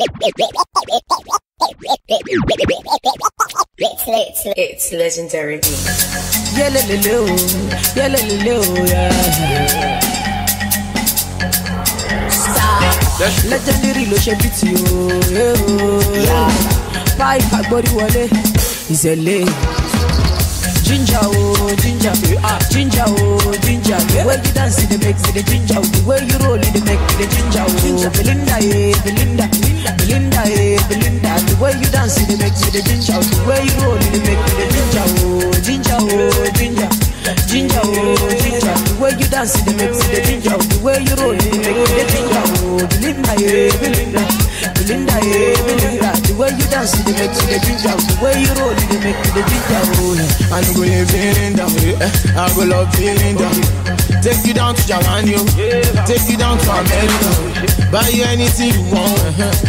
It's legendary. Yeah, lulu, yeah, lulu, yeah. Legendary lotion beats you. Yeah. Five pack body wallet is a lay. Ginger, oh, ginger, ginger, oh, ginger. The way you dance in the mix, the ginger. The way you roll in the mix, the ginger, oh, ginger. Belinda, eh, Belinda, Belinda, eh, Belinda. The way you dance in the mix, the ginger. The way you roll in the mix, the ginger, oh, ginger, oh, ginger, ginger, oh, ginger. The way you dance in the mix, the ginger. The way you roll in the mix, the ginger, oh, Belinda, eh, Belinda, Belinda, eh, Belinda. The way you dance in the mix, the ginger. The way you roll in the mix, the ginger, oh. I go feeling down, yeah. I go love feeling down. Take you down to Japan, yo. Take you down to America. Buy you anything you want.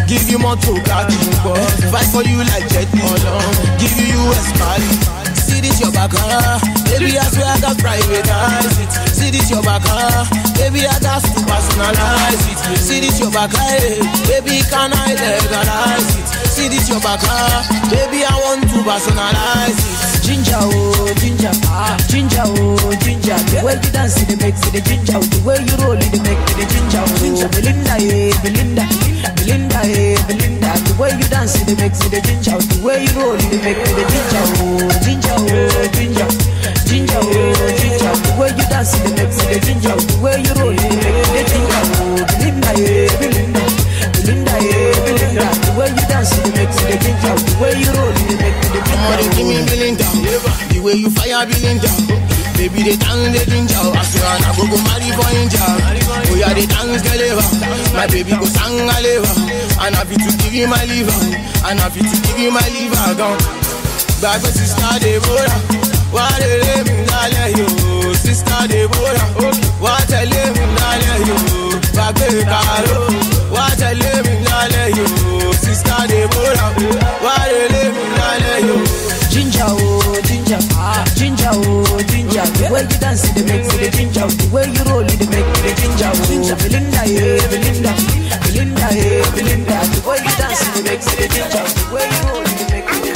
Give you more to catch you for. Fight for you like Jetty. Give you US money. See this your back, baby. I swear I can privatize it. See this your back, baby. I got to personalize it. See this your back, baby. Can I legalize it? See this your back, baby. I want to personalize it. Ginger, oh ginger, ginger, oh ginger. The way you dance in the mix, the ginger. The way you roll in the mix, the ginger. Oh Belinda, eh, Belinda, Belinda, eh, Belinda. The way you dance in the mix, the ginger. The way you roll in the mix, the ginger. Oh ginger. Ginger, ginger, ginger. The way you dance in the mix, the ginger. The way you roll in the mix, the ginger. Belinda, Belinda, Belinda, Belinda. The way you dance in the mix, the ginger. The way you roll in the mix, the ginger. Come on, give me Belinda. The way you fire Belinda. Baby, they dance the ginger. I swear I go marry for India. Oh yeah, they dance the lever. My baby go sang a lever. And I fit to give you my liver. And I fit to give you my liver. Gone. Back with Sister Deborah, why they live in Dalia, you Sister Deborah, why they live in Dalia, you back with Caro, why they live in Dalia, you Sister Deborah, why they live in Dalia, you ginger, oh ginger, ginger, oh ginger, the way you dance in the mix, the ginger, the way you roll in the mix, the ginger, ginger, Belinda, yeah, Belinda, Belinda, yeah, Belinda, the way you dance in the mix, the ginger, the way you roll in the mix, the ginger.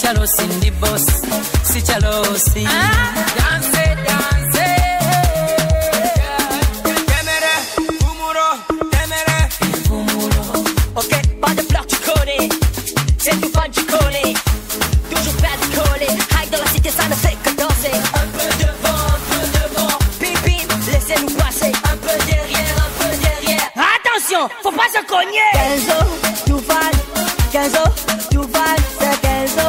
Chalosi in the bus, si chalosi. Dance, dance. Temere, fumuro, temere, fumuro. Ok, vado a placcicone, senti un pancicone, toujours placcicone, hai dalla cité sana secca dose. Un peu devant, pipi, laissez-nous passer. Un peu derrière, attention, faut pas se cogner. Kenzo, tu val, Kenzo, tu val, c'est Kenzo.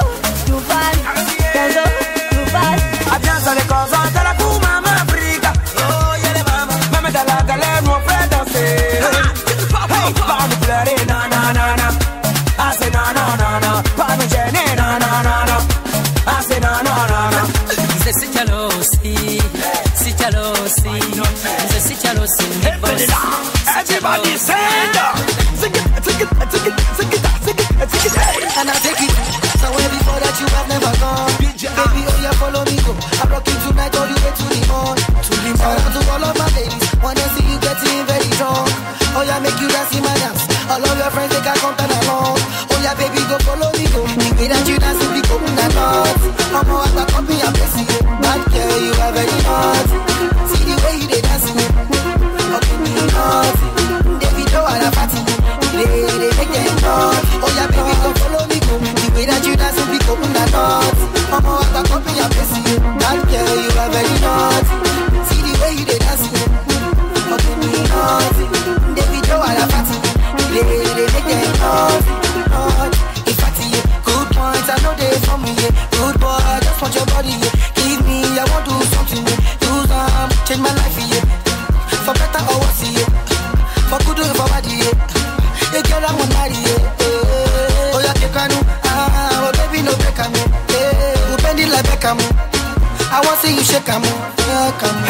Everybody say that. Sing it, sing it, sing it, sing it, sing it, sing it. And I take it somewhere before that you have never gone. Baby, oh yeah, follow me go. I'm rocking tonight all the way to the morning. Shout out to all of my babies. Wanna see you getting very strong. Oh yeah, make you dance in my dance. All of your friends they can come down along. Oh yeah, baby, go follow me go. The way that you dance will be coming at us. I'm all at the company, I'm blessing you. Bad girl, you are very hot. See the way you did dancing it. Oh yeah, baby, come follow me, go. The way that you dance will be open that door. For better or worse, yeah. For good or for bad, yeah. You get that one night, yeah. Oh, yeah, you can do. Ah, oh, baby, no break, I'm yeah. Bend it like Beckham. I want to see you shake, I'm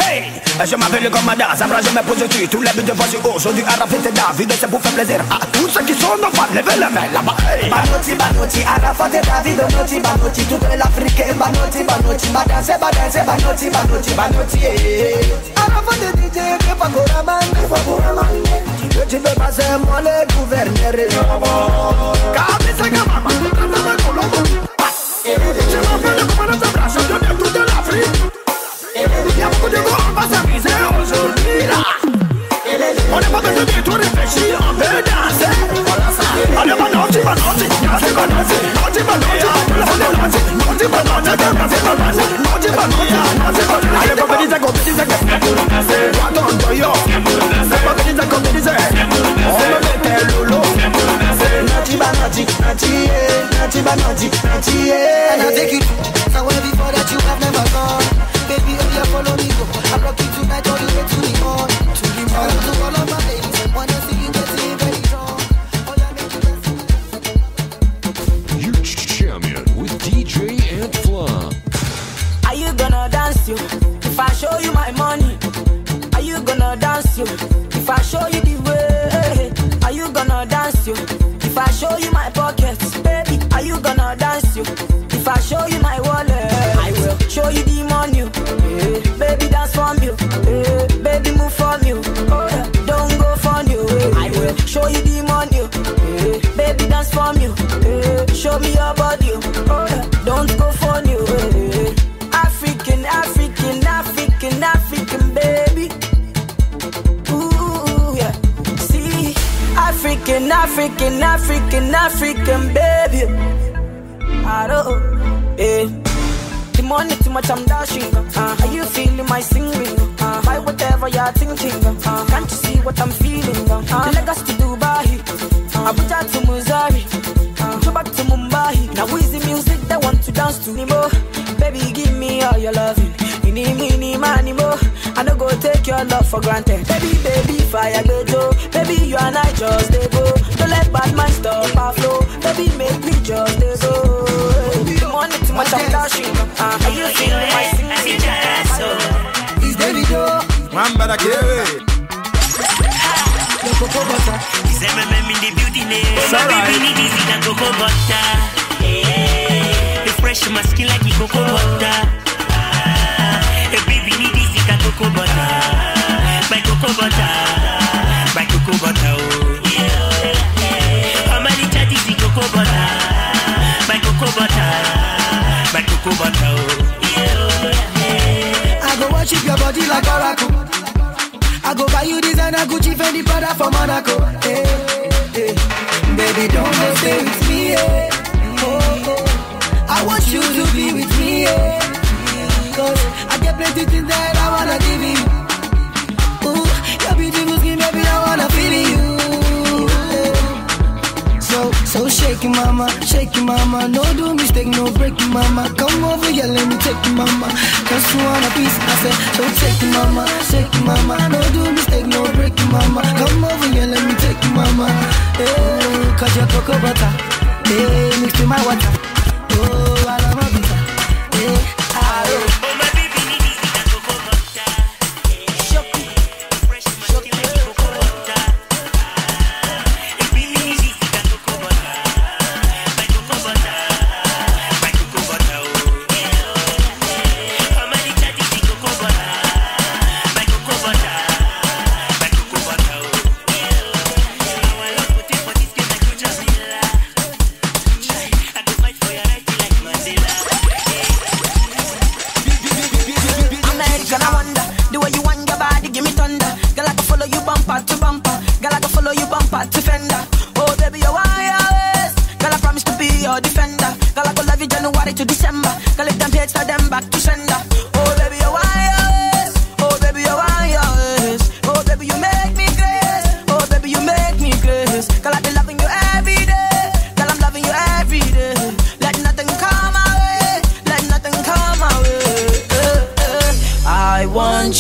hey! Je m'appelle comme Madame, ça je me pose dessus. Tous les buts de voici aujourd'hui à rappeler tes dames. Videz, c'est pour faire plaisir à tous ceux qui sont nos femmes. Levez la main là-bas. Banoti, banoti, Arafat et David, banoti, banoti, toute l'Afrique. Banoti, banoti, badanse, badanse, banoti, banoti, banoti. Arafat et DJ, que Fagoraman, que Fagoraman. Que tu veux passer, moi le gouverneur. Car c'est que maman, maman, Colombo. Je m'appelle comme Madame Sabra, championne de toute l'Afrique. Y'a beaucoup de gros, on va s'amuser aujourd'hui là. On n'a pas besoin de tout réfléchir, on peut danser. Allez, va danser, va danser, danser, va danser. Danser, va danser, va danser. Danser, va danser, va danser, va danser. Danser, va danser, va danser. Allez, compétissez, compétissez. Attends, yo, compétissez, compétissez. On me mettait lolo. Nanti, ba, nanti, nanti, nanti, ba, nanti, nanti. And I take you to somewhere before that you have never gone. Baby, oh yeah, follow me, go. I'm lucky tonight, all the way to the morning. To the morning. I want to follow my ladies. Wanna see you getting very strong. Oh yeah, make you dance. Huge Champion with DJ Ant Flahn. Are you gonna dance, you? If I show you my money. Are you gonna dance, you? If I show you the way. Are you gonna dance, you? If I show you my pockets. Baby, are you gonna dance, you? If I show you my wallet. I will show you the money. Baby, dance for me. Baby, move for me. Oh, yeah. Don't go for me. I will show you the money. Baby, dance for me. Show me your body. Oh, yeah. Don't go for me. African, African, African, African, baby. Ooh, yeah. See, African, African, African, African, baby. I don't, yeah. The money too much, I'm dashing. Are you feeling my singing? Buy whatever you're thinking. Can't you see what I'm feeling? Lagos to Dubai, Abuja to Missouri, Dubai to Mumbai. Now is the music they want to dance to anymore. Baby, give me all your loving. You need me, need my anymore. I don't go take your love for granted. Baby, baby, fire go. Baby, you and I just they go. Don't let bad man stop our flow. Baby, make me just they go. Money too much, I'm dashing. Are you feeling my singing? It's Davido. Mamba da Kewe. The cocoa butter. It's MMM in the building. Baby, need this in the cocoa butter. The fresh my skin like the cocoa butter. Baby, need this in the cocoa butter. My cocoa butter. My cocoa butter. Oh, yeah. How many tatties in cocoa butter? My cocoa butter. Like cocoa butter, yeah. I go worship your body like Oracle. I go buy you designer Gucci, Fendi, Prada for Monaco. Hey, hey. Baby, don't stay with me, yeah. I want you to be with me, yeah. Cause I get plenty things that I wanna give you. Ooh, your beautiful skin, baby, I wanna feel you, yeah. So shake it, mama, shake it, mama. No do mistake, no break it, mama. Come over here, let me take it, mama. Cause you want a piece, I said, so take it, mama, shake it, mama. No do mistake, no break it, mama. Come over here, let me take it, mama. Hey, cause your cocoa butter, hey, mixed with my water. Oh, I love my pizza, hey, ah, oh.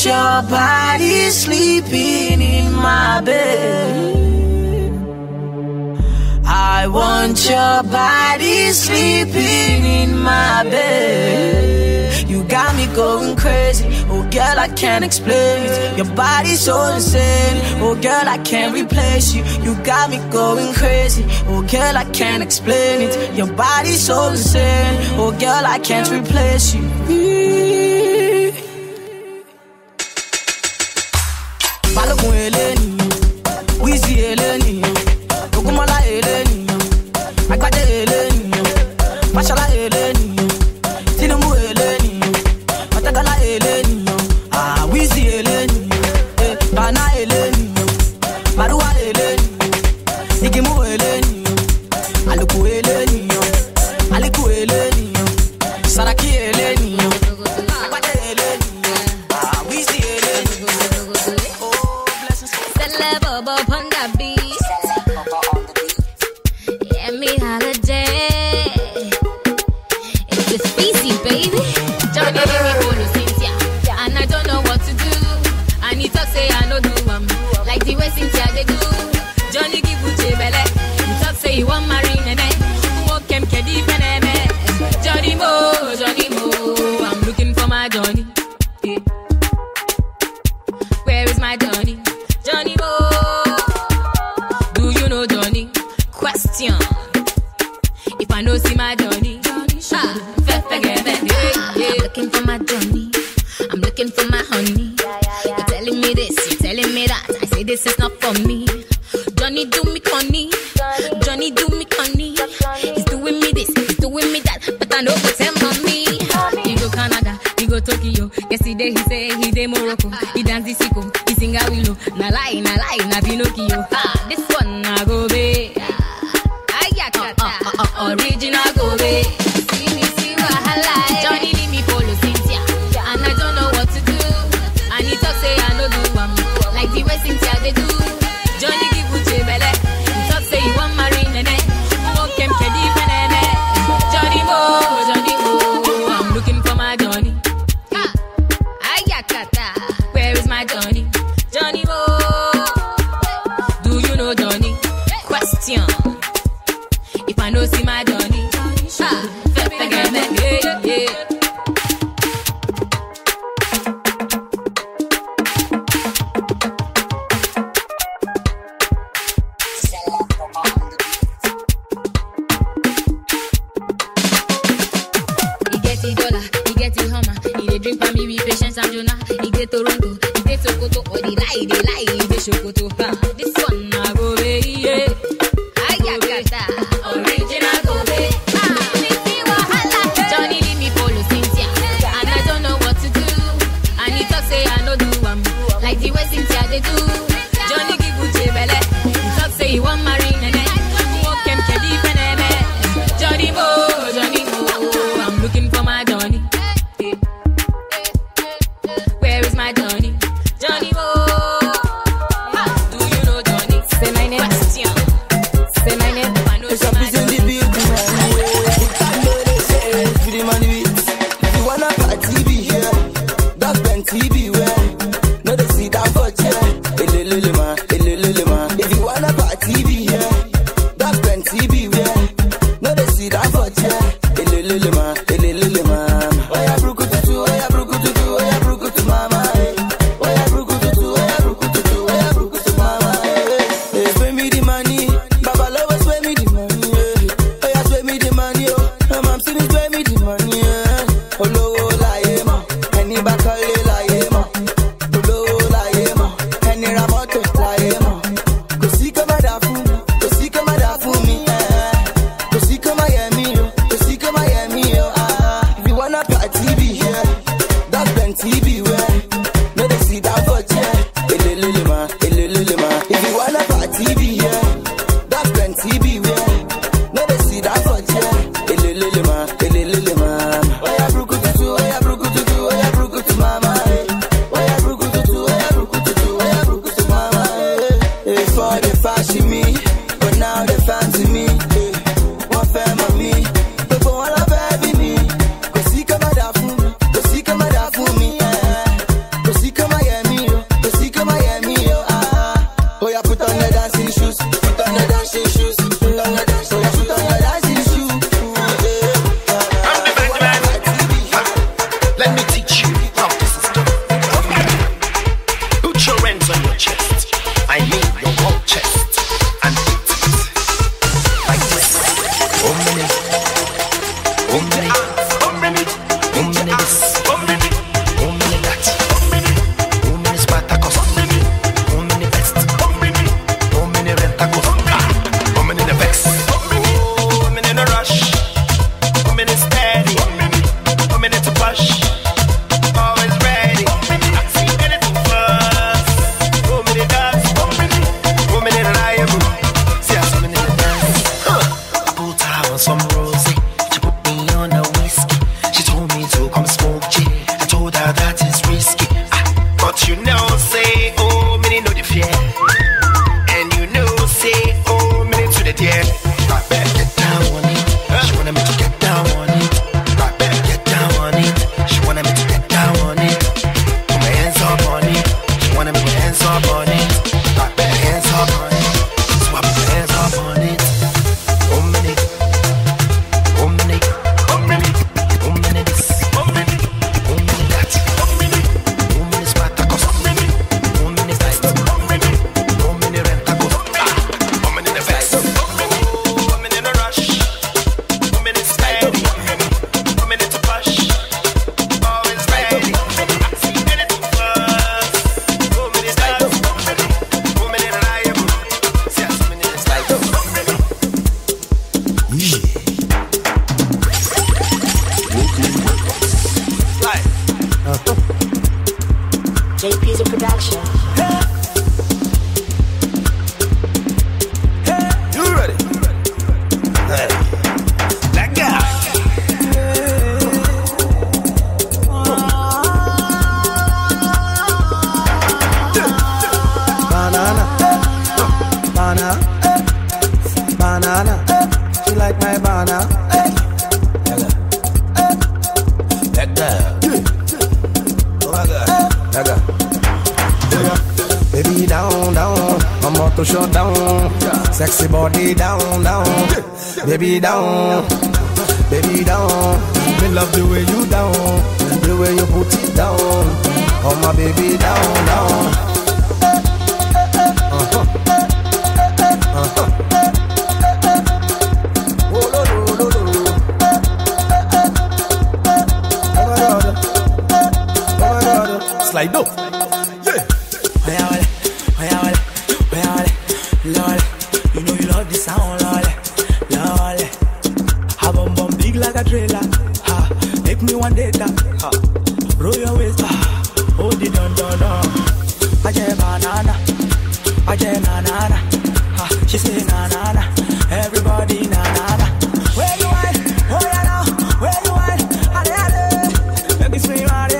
Your body sleep. sleeping in my bed. I want your body sleeping in my bed. You got me going crazy, oh girl, I can't explain it. Your body's so insane, oh girl, I can't replace you. You got me going crazy, oh girl, I can't explain it. Your body's so insane, oh girl, I can't replace you. Balogun eleni, Wizzy eleni, Ogunmola eleni, Agbade eleni, Mashola eleni, Tinubu eleni, Matagala eleni, ah Wizzy eleni, Bana eleni, Maruwa eleni, Igimu eleni, Aluku eleni, Aliku eleni, Saraki eleni, Agbade eleni, ah Wizzy eleni. Upon the beat, yeah, me holiday. It's just easy, baby. Johnny gave me polo Cynthia, and I don't know what to do. And he talk say I no do am, like the way Cynthia they do. Johnny give uche bele, he talk say he want marry nene, who came kedi feneme. Johnny mo, Johnny mo, I'm looking for my Johnny. Where is my Johnny? Johnny mo. Question if I know see my Johnny, I'm looking for my Johnny, I'm looking for my honey. You're telling me this, you're telling me that. I say this is not for me. Johnny do me conny, Johnny do me conny. He's doing me this, he's doing me that, but I know what's him on me. He go Canada, he go Tokyo. Yesterday he say he dey Morocco. He dance the sicko, he sing a willow. Na lie, na Pinocchio. Ah, this one na go be. Original go away. See me, see what I like. Johnny leave me follow Cynthia, and I don't know what to do. And he talk say I no do am, like the way Cynthia they do. Johnny give uche bele, he talk say he want marry nene, who came kedi feneme. Johnny mo, I'm looking for my Johnny. Ayakata, where is my Johnny? Johnny mo, do you know Johnny? Question. If I know see my Johnny, yeah. He get the dollar, he get the hammer, he dey drink for me with patience and Jonah. He get Toronto, he get Sokoto, or the lie, he dey Sokoto. This one na go away, yeah. They do. Johnny give uche bele, talk say he want marry nene, walk him kedi feneme. Johnny mo, I'm looking for my Johnny. Where is my Johnny? Johnny mo, do you know Johnny? I need your whole chest and eat it like this. Omni this, omni that, omni Spartacus, omni best, omni Rentacus, omni the vex, omni the rush, omni steady, omni to push. Baby down, me love the way you down, the way you put it down, oh my baby down, down. Slide up, yeah. Lord, you know you love this sound, Lord. Trailer, ha, make me one data, ha, roll your waist, ha, hold it down. Ajay banana, ajay nanana, ha, she say nanana, everybody nanana. Where you at? Oh yeah now, where you at? Alley, let me scream, alley,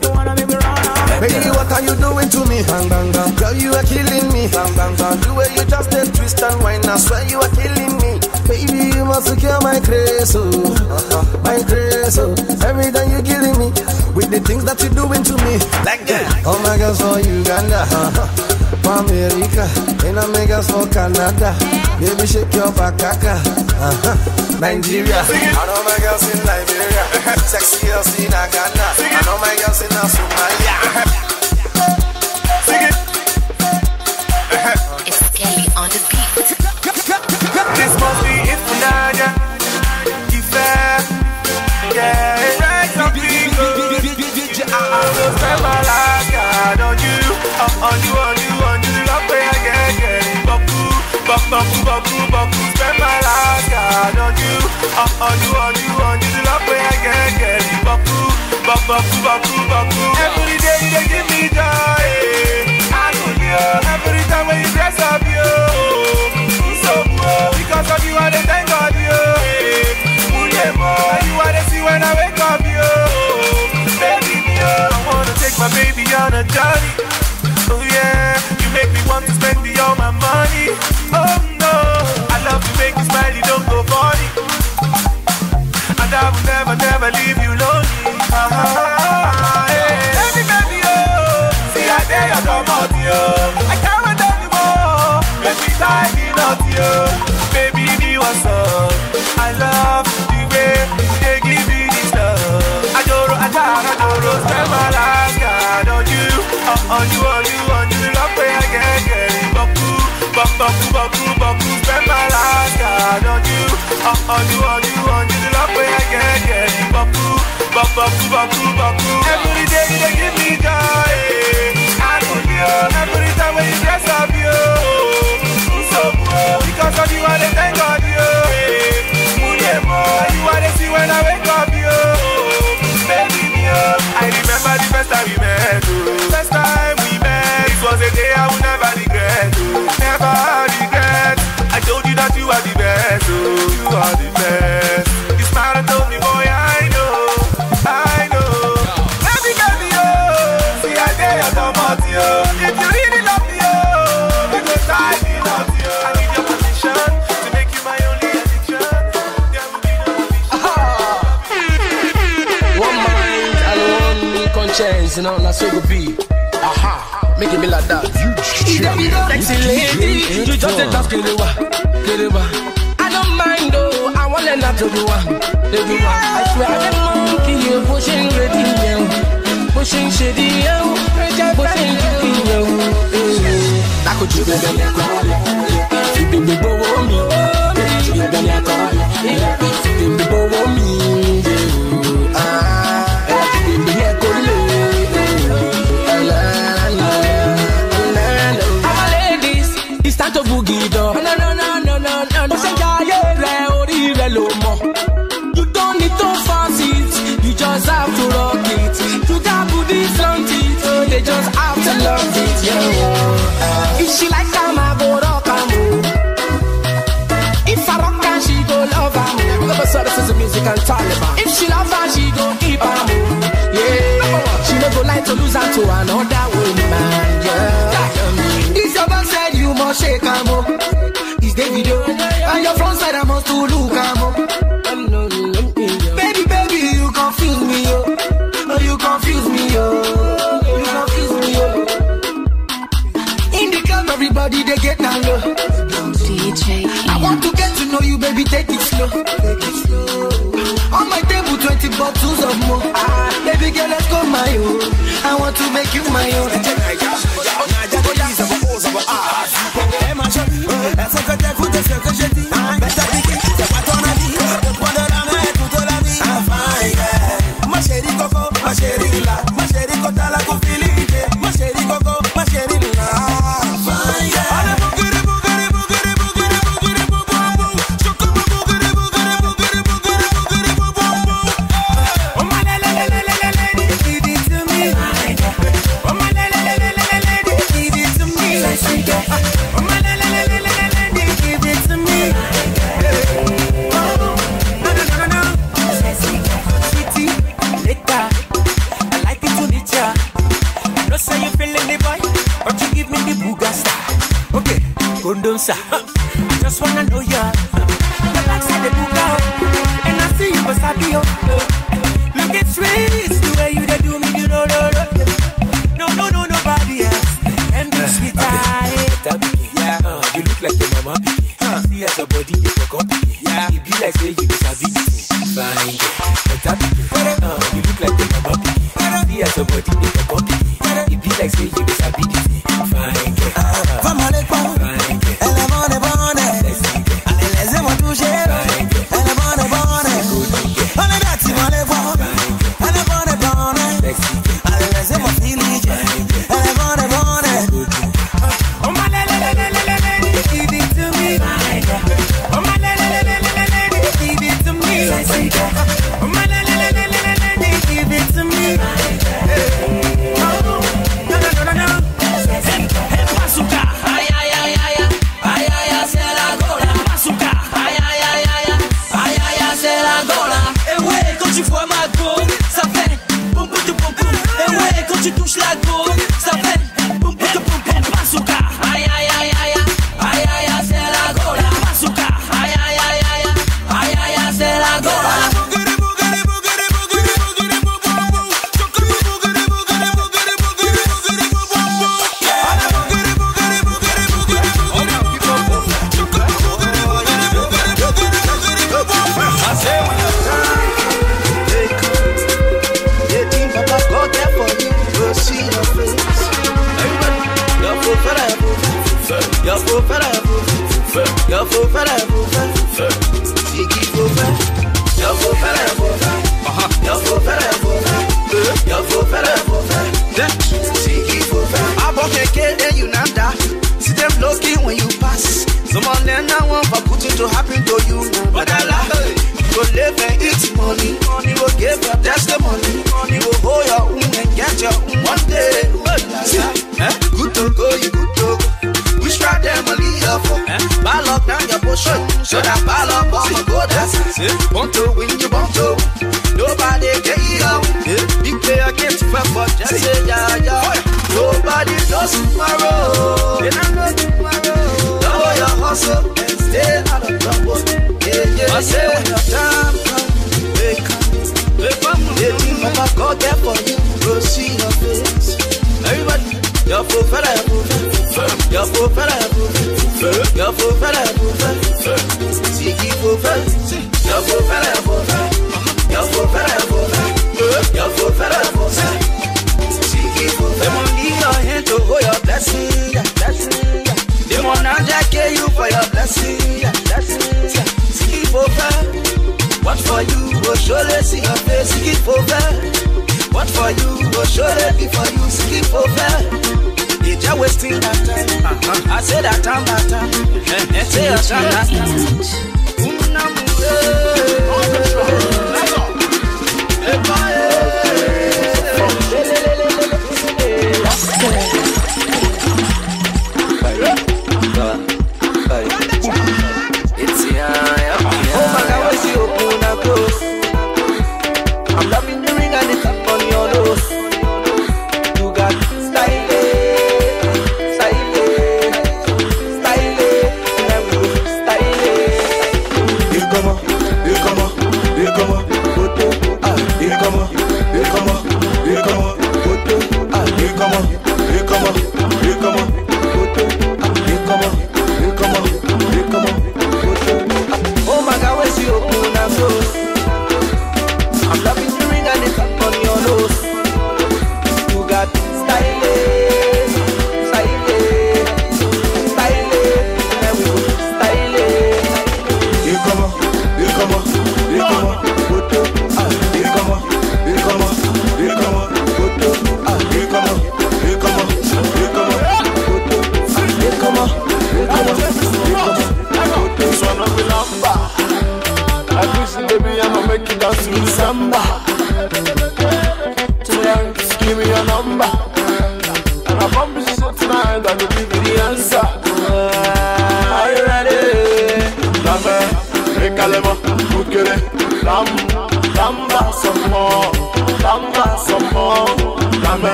you wanna make me run out. Baby, what are you doing to me? Bang, bang, bang, girl, you are killing me. Bang, bang, bang, the way you just did twist and whine, I swear you are killing me. Baby, you must secure my grace, oh, my grace, oh. Every time you're killing me with the things that you're doing to me. Like that. Oh my girls for Uganda, for America, in America for Canada. Baby, shake your bakaka, Nigeria. And all my girls in Liberia, sexy girls in Ghana, and all my girls in Somalia. Sing it. It's Kelly on the beat. This must be it for Nadia. Yeah, it right up people. I will spend my life, God, on you. On you. I'll play again, yeah. Babu. Spend my life, God, on you. On you. I'll play again, yeah. Babu. Every day they give me joy. I love you. Every time when you dress up, you. Because of you, I thank God, you. You are the sea when I wake up, you. Baby, I wanna take my baby on a journey. Oh yeah, you make me want to spend me all my money. Oh no, I love to make you smile, you don't go funny. And I will never leave you lonely. Hey, baby, oh, see I dare you come out, you. I can't wait anymore. Baby, time. Baby, be what's up. I love the way they give me this love. I don't spend my life, God, on you. on you, la paix, gagne, beaucoup, beaucoup, spend my life card on you, la paix, gagne, beaucoup. Every day you give me joy, I love you. Every time when you dress up you, so cool, because of you I dey thank God you. You are the sea when I wake up you. Baby me up. I remember the first time we met you. First time we met, it was a day I will never regret. Never regret. I told you that you are the best. You are the best. You smiled and told me, boy, I know. Baby, baby, oh, see I dare you come out you. If you really love me, oh, we go die without you. I need your permission. Chance, you know, that's so good be. Aha, making me like that. Sexy lady, you just a dance, get it, I don't mind though, I want it not to do one. I swear I'm a monkey, you pushing ready, yeah. Pushing shady, yeah. Pushing ready, yeah. I could you be done, yeah. You be bow on me. You be done, yeah. You be bow on me, yeah. You don't need to force it, you just have to rock it. You got booties on it, they just have to love it, yeah. If she like I'm a go rock and if I rock and she go love her. Love services and music and Taliban. If she love her, she go keep her, yeah. She never like to lose her to another woman, yeah. This your man said you must shake her more. It's the video and your front side I must to look her more. They get down low. DJ. I want to get to know you, baby. Take it slow. On my table, 20 bottles of more. Baby girl, let's go my own. I want to make you my own. I just wanna know ya. The blacks had the book out, and I see you was happy. Look at trees, the way you they do me, you know, no, nobody else. And the sweet yeah. You look like your mama. See as a body, you forgot. Yeah, it be like say you sabi. Fine, you look like your mama. See as a body, you forgot. It be like say you sabi. Fine, Yo, I bought a kid and you not that. See them low key when you pass. Someone then I want for putting to happen to you. But I like go live and eat money. Money will give your testimony. Money will hold your own and get your own one day. Good to go, you good to go. We try them a leader for. Ball up down your portion. So that ball up on my go that's it. Want to win, you want to. Nobody get you out. Big player can't fight for just say yeah, yeah. Nobody does tomorrow. They don't know tomorrow. Double your hustle and stay out of trouble. Yeah, yeah, I say when your time comes, they come. They come. They think Mama God there for you. Go see your face. Everybody, your profile. Your foot fell out, your foot fell out, she keep moving. Your foot fell out, your foot fell out, your foot fell out, she keep moving. They want me your hand to hold your blessing, blessing. They want to jacket you for your blessing, blessing. She keep moving. What for you? Oh, surely see your face. She keep moving. What for you? Oh, surely before you. She keep moving. You're just wasting that time. I say that time, that time. I say that time, that time. It's here. Oh my God, what's your open and close? I'm loving the ring and it's up on your nose. You got style.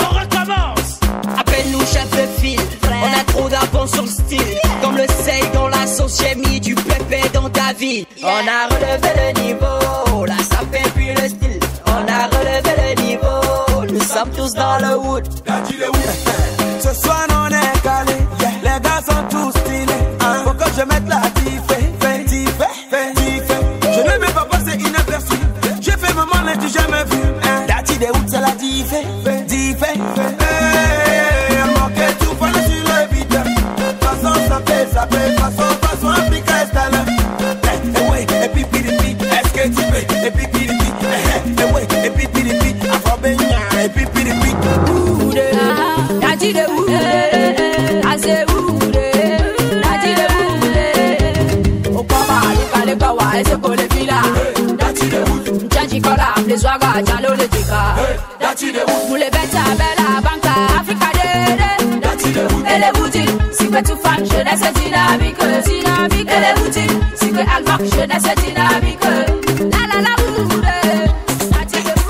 on recommence. Appelle-nous chef de file, on a trop d'avance sur le style. Comme le sel dans la sauce, j'ai mis du pépé dans ta vie. On a relevé le niveau, la sapée puis le style. On a relevé le niveau, nous sommes tous dans le wood. Ce soir on est calé, les gars sont tous stylés. Faut que je mette la tiffée, je ne vais pas passer inaperçu. J'ai fait maman, mais tu jamais vu. Dati de route, c'est la tiffée, manquer tout, pas sur le vide. Façon, ça fait, façon, applique, reste. Et puis, est-ce que tu veux? Et puis, Zwaga, jalo le tika. Dati de wood. Mule beta bella banca Africa de. Dati de wood. Elle est woodie. Si que tu fan, je laisse dynamique. Elle est woodie. Si que elle marque, je laisse dynamique. La la la wood. Dati de wood.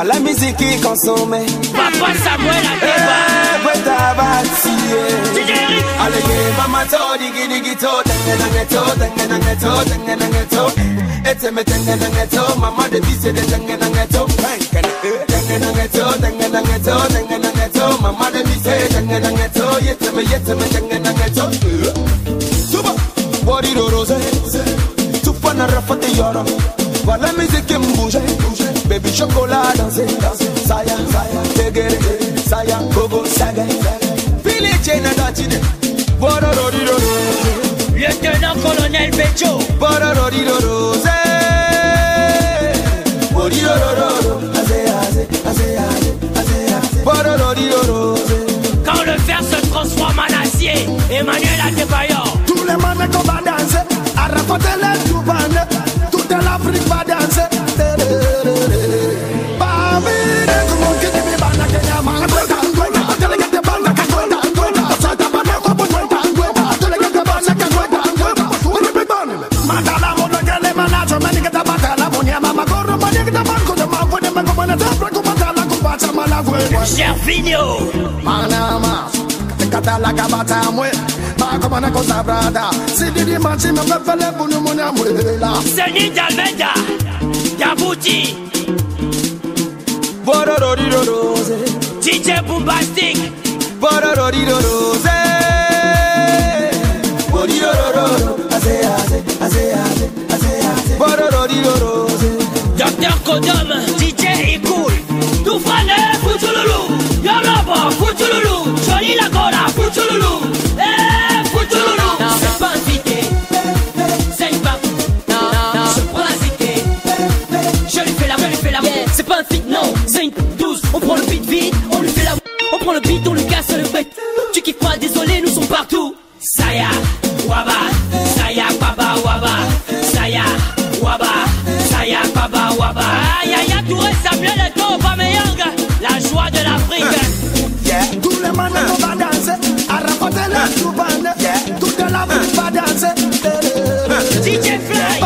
Assez la musique qui consomme. Papa Samuel a fait ta baby chocolat danser saya tegere saya gogo saga pile chena datine borororiro lieutenant colonel Becho borororiroro se borirororo aze borororiroro quand le fer se transforme en acier Emmanuel Adebayor tous les Mameco va danser à rapporter les Toubane toute l'Afrique va danser. Baby cher vigno. Manama, kata la kabata mwe, ma koma na kosa brada. Si didi manchi me pefele bunu muna murela. Seni jalmeja, jabuti, bororori rose. DJ Bombastic, bororori rose. Borirororo, aze aze aze aze aze aze. Bororori rose. Docteur Kodom, DJ Ikul, Tufane Futululu, Yorobo Futululu, Johnny Lagora Futululu, eh Futululu. Non, c'est pas invité, c'est pas. Non, non, je prends la cité, je lui fais la yeah. C'est pas un fit, non, 5, 12, on prend le beat vite, on lui fait la. On prend le beat, on lui casse le bec. Tu kiffes pas, désolé, nous sommes partout. Saya, Waba, Saya, Baba, Waba, Saya, Waba. Saya Baba Waba. Yaya Touré Samuel et Toba Meyang. La joie de l'Afrique. Yeah. Tous les manes vont pas danser. Arrapoter les soubanes. Yeah. Toute la ville va danser. DJ Fly.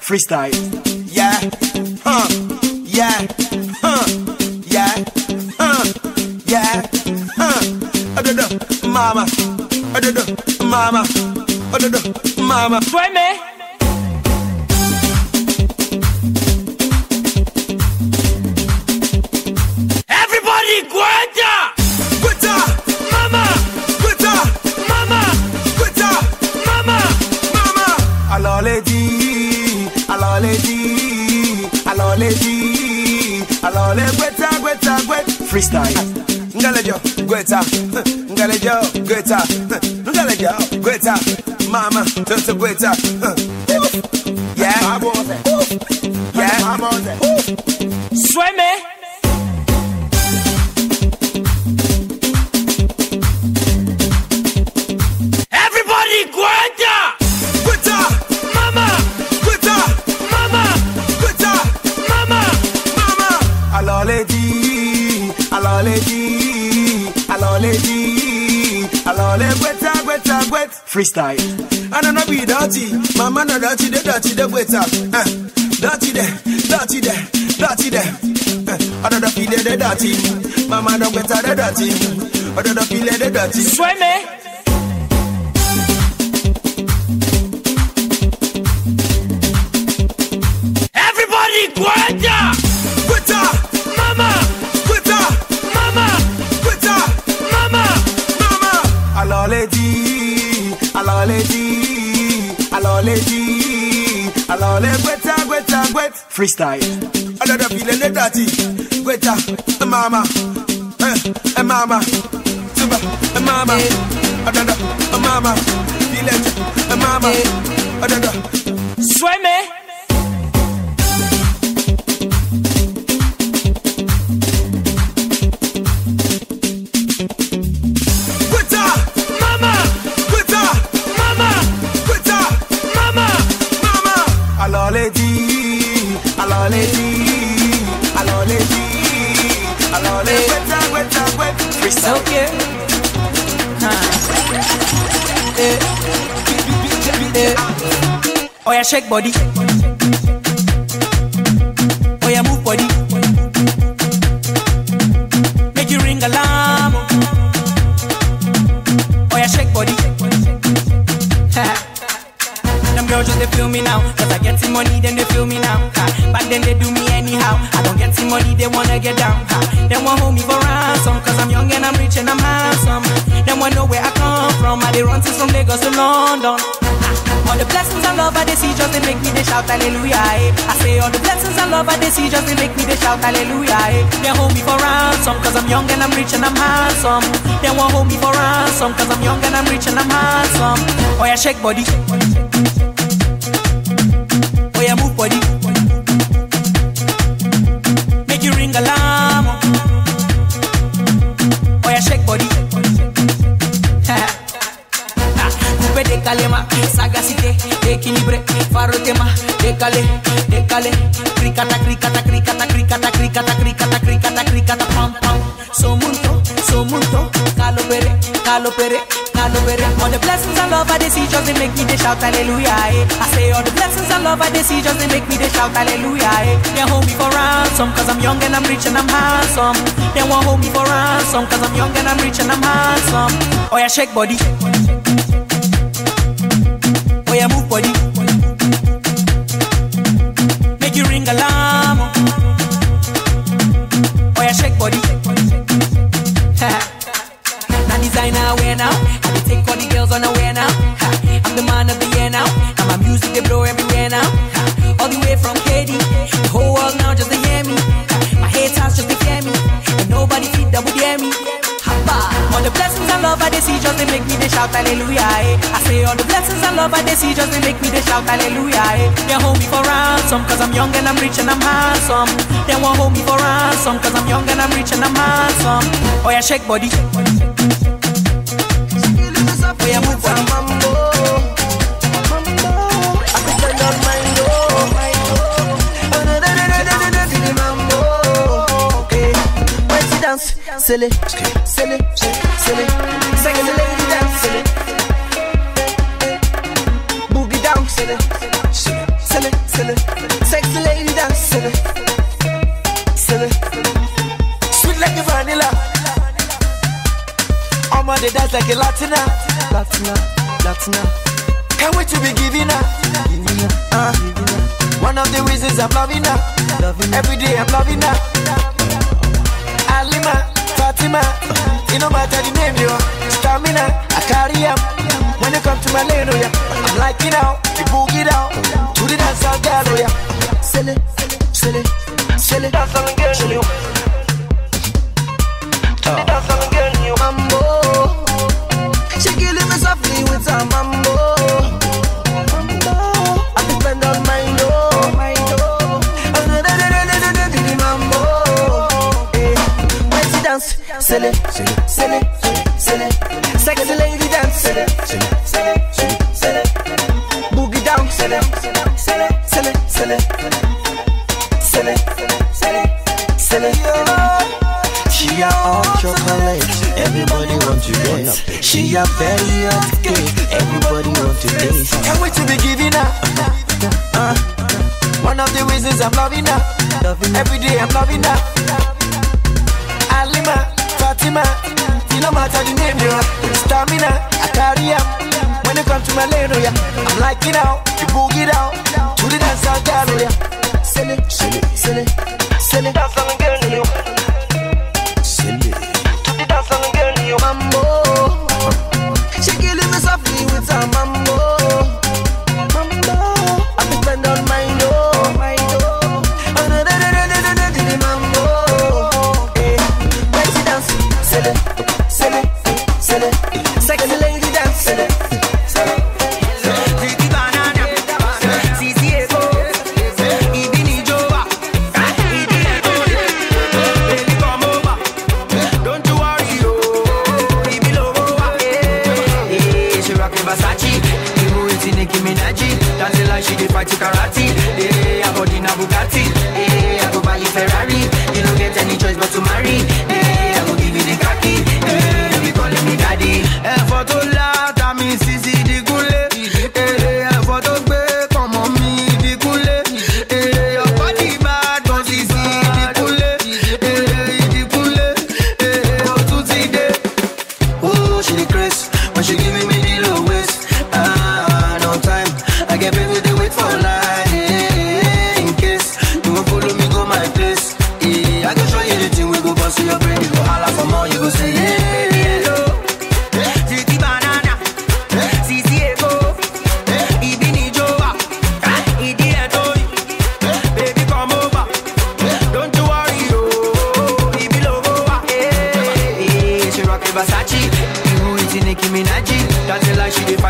Freestyle. Yeah, yeah, yeah, yeah, mama, mama, mama. Fue me. Everybody, guarda. Alole gweta gweta gweta freestyle. Ngalejo gweta, ngalejo gweta, ngalejo gweta. Mama toto gweta. Yeah, yeah. Sweme. Freestyle. I don't know be dirty, mama no dirty, the dirty, the waiter. Dirty there, dirty there, dirty there. I don't know feel the dirty, mama no waiter, the dirty. I don't know feel the dirty. Swim me. Freestyle. I don't feel the dirty. Gweta, mama, mama, tuba, mama. I don't know, mama, feel it, mama. I don't know. Sweme. Gweta, mama, gweta, mama, gweta, mama, mama. Hello, lady. Okay. Oh yeah, shake body. Oh yeah, move body. Make you ring alarm. Oh yeah, shake body. Them girls just they feel me now. Cause I get some money, then they feel me now. Back then they do me anyhow. I don't get some money, they wanna get down. They wanna hold me for ransom. Cause I'm young and I'm rich and I'm handsome. They wanna know where I come from. I they run things from Lagos to London. All the blessings and love I see just they make me they shout hallelujah. I say all the blessings and love I see just they make me they shout hallelujah. They hold me for ransom cause I'm young and I'm rich and I'm handsome. They won't hold me for ransom cause I'm young and I'm rich and I'm handsome. Oh yeah, shake body. Oh yeah, move body. Make you ring alarm. Oh yeah, shake body. De calema, sagacité, equilibre, farotema, decale, cricata, pam, so mucho, calopere. All the blessings and love I see just they make me they shout hallelujah. I say all the blessings and love I see just they make me they shout hallelujah. They hold me for ransom cause I'm young and I'm rich and I'm handsome. They won't hold me for ransom cause I'm young and I'm rich and I'm handsome. Oh yeah, shake body. Oh yeah, move body. Make you ring alarm. Oh yeah, shake body. Now designer wear now. I be take all the girls on a wear now. I'm the man of the year now. And my music they blow everywhere now. All the way from KD, the whole world now just to hear me. My haters just to fear me, and nobody feed that would hear me. All the blessings and love I see just they make me they shout hallelujah. I say all the blessings and love I see just they make me they shout hallelujah. They hold me for ransom cause I'm young and I'm rich and I'm handsome. They won't hold me for ransom cause I'm young and I'm rich and I'm handsome. Oh yeah, shake body. Oh yeah, move body. Silly, silly, sexy lady dance, silly. Boogie down, silly, sexy lady dance, silly. Sweet like a vanilla. I'm on the dance like a Latina. Can't wait to be giving up. One of the reasons I'm loving her. Every day I'm loving her. Alima, Fatima, you know matter the name you are. Stamina, I carry up. When you come to my lane, oh yeah, I'm like it out, you boogie down to the dance all girl, oh yeah. Silly, dance all girl, you. To the dance all girl, you. Mambo, she killing me softly with her mambo. Silly, sexy lady dance, silly, boogie down, silly. She a hot chocolate, everybody want to dance. She a very hot cake, everybody want to dance. Can't wait to be giving her. One of the reasons I'm loving her. Every day I'm loving her. Alima, Fatima, you know matter the name you are. Stamina, I carry up. When you come to my lane, oh yeah, I'm like it out, you boogie down to the dance all girl, oh yeah. Silly, dance all girl, you. Silly, to the dance all girl, you. Mambo, she killing me softly with her mambo.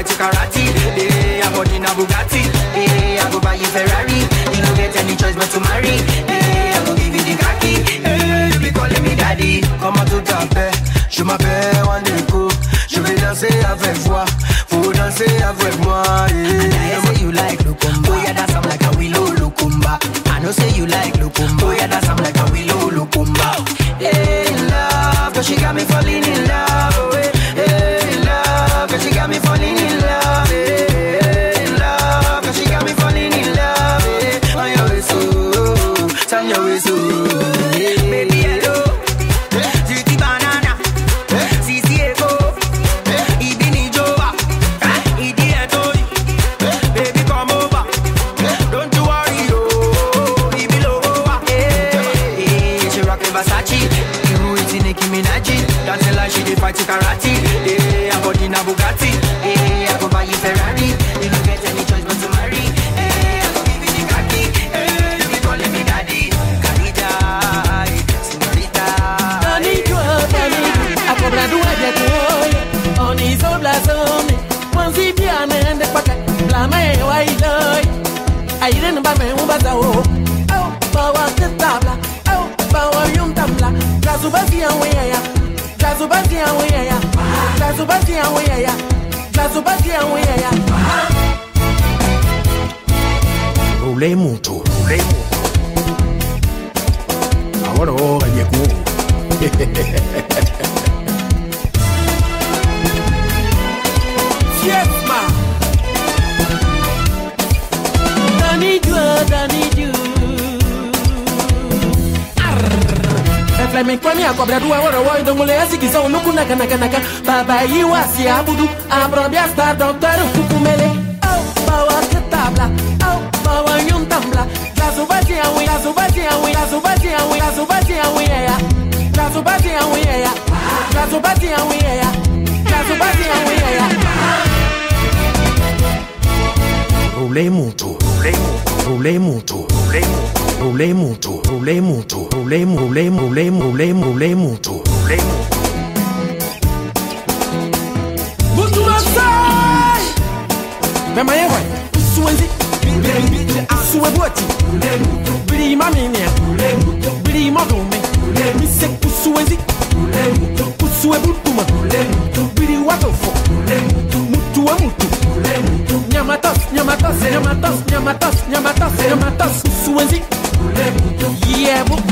to karate. Eh, I bought in a Bugatti. Eh, I go buy a Ferrari. You don't get any choice but to marry. Eh, I go give you the khaki. Eh, you be calling me daddy. Comment tout à fait. Je m'appelle Waneko. Je vais danser avec toi. Faut danser avec moi. And I say you like Lukumba. Oh yeah, that's I'm like a willow Lukumba. I know say you like Lukumba. Oh yeah, that's I'm like a willow Lukumba. Hey, love, cause she got me falling in love. Oh, hey. She got me falling in love, eh, love. Cause she got me falling in love, eh. On your way so, on your way so, eh. Baby hello, juicy banana, sisi eko, ibi ni jova, idi etoy. Baby come over, don't you worry oh, ibi lowa, eh. She rockin' Versace, iru iti Nicki Minaj, dancing like she dey fight karate, eh. In a Bugatti, eh, I go buy you Ferrari. You don't get any choice but to marry. Eh, I go give you the khaki. Eh, you be calling me daddy. Carita, señorita. A cobrar tu agua, on his own blazón. Once he pian and the pocket, blame why lie. I didn't buy me un bazao. Oh, power the tabla. Oh, power yum tabla. Gazubazia weya. Gazubazia weya. Gazubazia weya, gazubazia weya. Rule mucho, rule mucho. Ahora llegó. Yes, ma. Dani yo. Flamenco minha cobra do ouro, oi do mulher se quiser no cuna cana cana cana, babai wasi abudu, abrobe esta doutor fukumele, au bawa tabla, au bawa yum tabla, gazubati awi, rulei muito. Rulei muito, rulei muito, rulei muito. Muito sai! Vem amanhã, vai! Suenzi, sua boate, prima minha, prima do meu, me seco suenzi, sua butuma, biriwatofo, muito é muito, nhamatas, suenzi. Yeah, but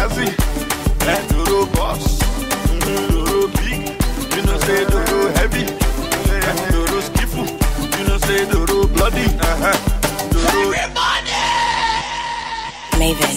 Jazzy, that dodo boss, dodo big, you know say dodo heavy, that dodo skiffle, you know say dodo bloody, dodo. Everybody! Maven.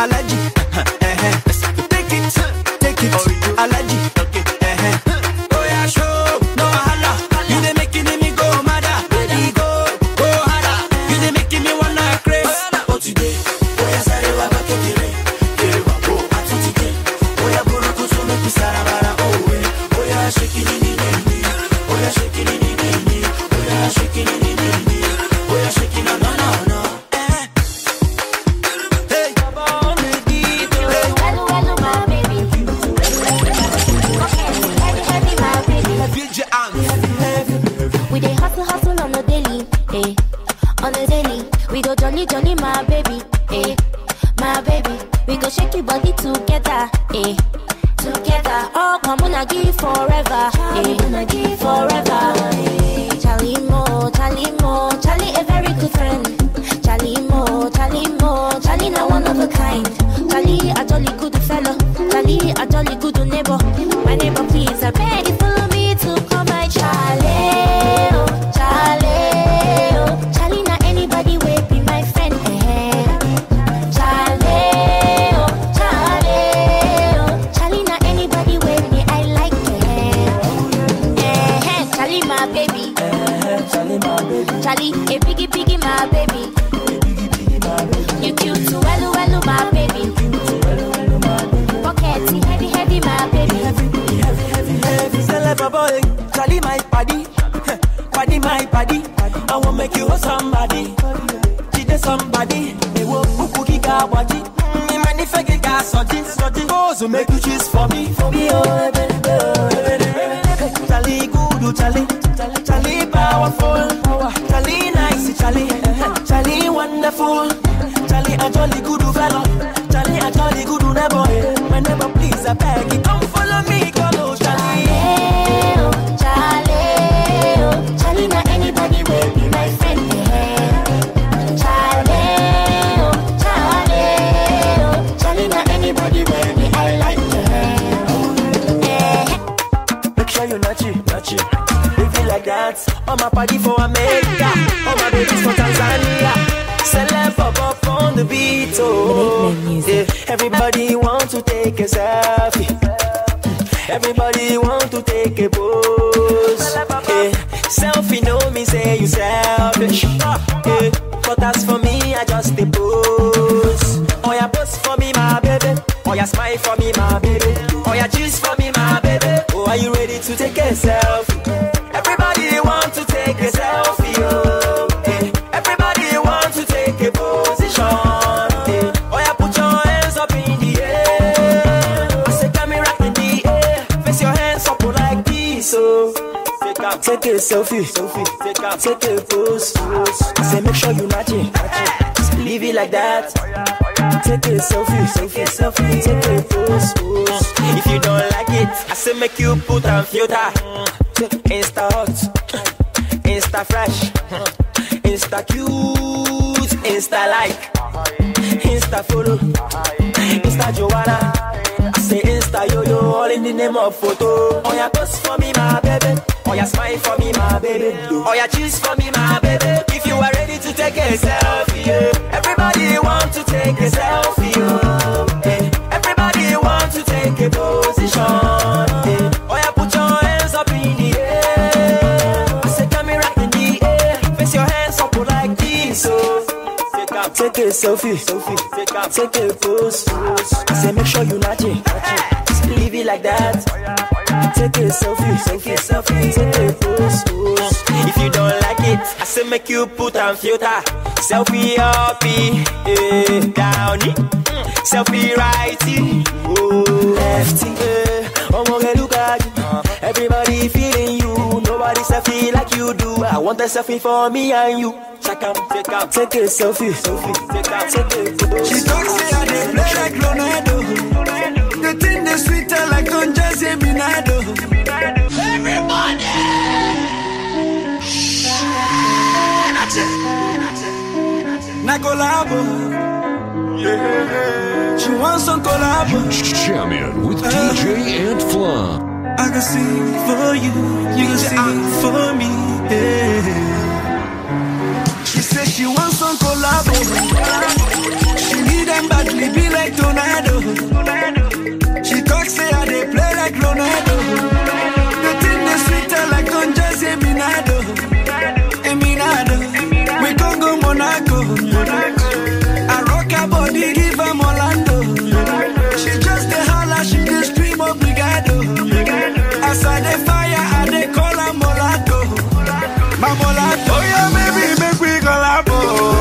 allergy. Take it, allergy. Oh yeah, show no wahala. You dey making me go madder, baby go go harder. You dey making me wanna craze. But today, oh yeah, sorry, wa ba kekere, kere wa go atutike. Oh yeah, buru kusu me pisara bara owe. Oh yeah, shaking ni ni ni. Oh yeah, shaking ni ni ni. Oh yeah, shaking ni ni ni. Oh yeah, shaking no no no no. Johnny, my baby, we go shake your body together, eh? Together, oh, come on, I give forever, eh? Gonna give forever, eh? Charlie Mo, Charlie Mo, Charlie a very good friend. Charlie Mo, Charlie Mo, Charlie now one of a kind. Charlie a jolly good fellow, Charlie a jolly good neighbor. My neighbor, please, I beg you follow me to call my Charlie, oh, Charlie, oh, Charlie now anybody with. Charlie, a biggie, biggie, my baby. You cute to hello, hello, my baby. Pockety, heavy, heavy, my baby. Heavy, heavy, heavy, celebrate. Charlie, my body, body, my body. I wanna make you somebody. Did somebody? They will cookie gawati. Me manifest gas, so oh, so make you cheese for me, oh, baby, baby. Charlie, good, Charlie, Charlie, powerful. Charlie nice, Charlie, Charlie wonderful. Charlie a jolly good fellow, Charlie a jolly good neighbor. My neighbor, please, I beg you, come follow me, come on, Charlie. Charlie, Charlie, Charlie, not anybody will be my friend. Charlie, Charlie, Charlie, not anybody will be. I like you. Yeah. Make sure you not you. Like that, all my party for America, all my babies for Tanzania. Celeb up on the beat, oh yeah. Everybody want to take a selfie. Everybody want to take a pose, yeah. Selfie know me say you selfish, yeah. But as for me, I just a pose. Oh yeah, pose for me, my baby. Oh yeah, smile for me, my baby. Oh yeah, juice for me, my baby. Oh, are you ready to take a selfie? Everybody want to take a selfie, oh, eh. Everybody want to take a position, eh. Oh yeah, put your hands up in the air. I say camera in the air. Face your hands up like this, oh. Take a selfie, take a pose. I say make sure you match it, just leave it like that. Take a selfie, take a pose. If you don't like it, I say make you put on filter. Insta hot, Insta fresh, Insta cute, Insta like, Insta follow, Insta Joanna. I say Insta yo yo, all in the name of photo. Oh yeah, post for me, my baby. Oh yeah, smile for me, my baby. Oh yeah, cheese for me, my baby. If you are ready to take a selfie, yeah. Everybody want to take a selfie, oh, yeah. Everybody want to take a position, yeah. Oh yeah, put your hands up in the air. I say camera in the air. Face your hands up like this, oh. Take a selfie, take a pose. I say make sure you nudge it, just leave it like that. Take a selfie, take a pose. If you don't like it, I say make you put on filter. Selfie up, downy, selfie righty, oh, lefty, everybody feeling you, nobody selfie like you do. I want a selfie for me and you. Check out, take a selfie, take a pose. She talk say I dey play like Ronaldo. The thing dey sweeter like Don Jose Minado. Everybody, na collabo, yeah. She wants some collabo. Jam it with DJ Ant Flahn. I can sing for you, you can sing for me, yeah. She said she wants some collabo. She need them badly, be like like tornado. She talks say I dey play like Ronaldo. Nothing is sweeter like Don Jose Minado. Eminado, we gon' go Monaco. I rock her body, give her Orlando. She just dey holler, she dey scream obrigado. As I dey fire, I dey call her Molato. My Molato, oh yeah, baby, make we collabo.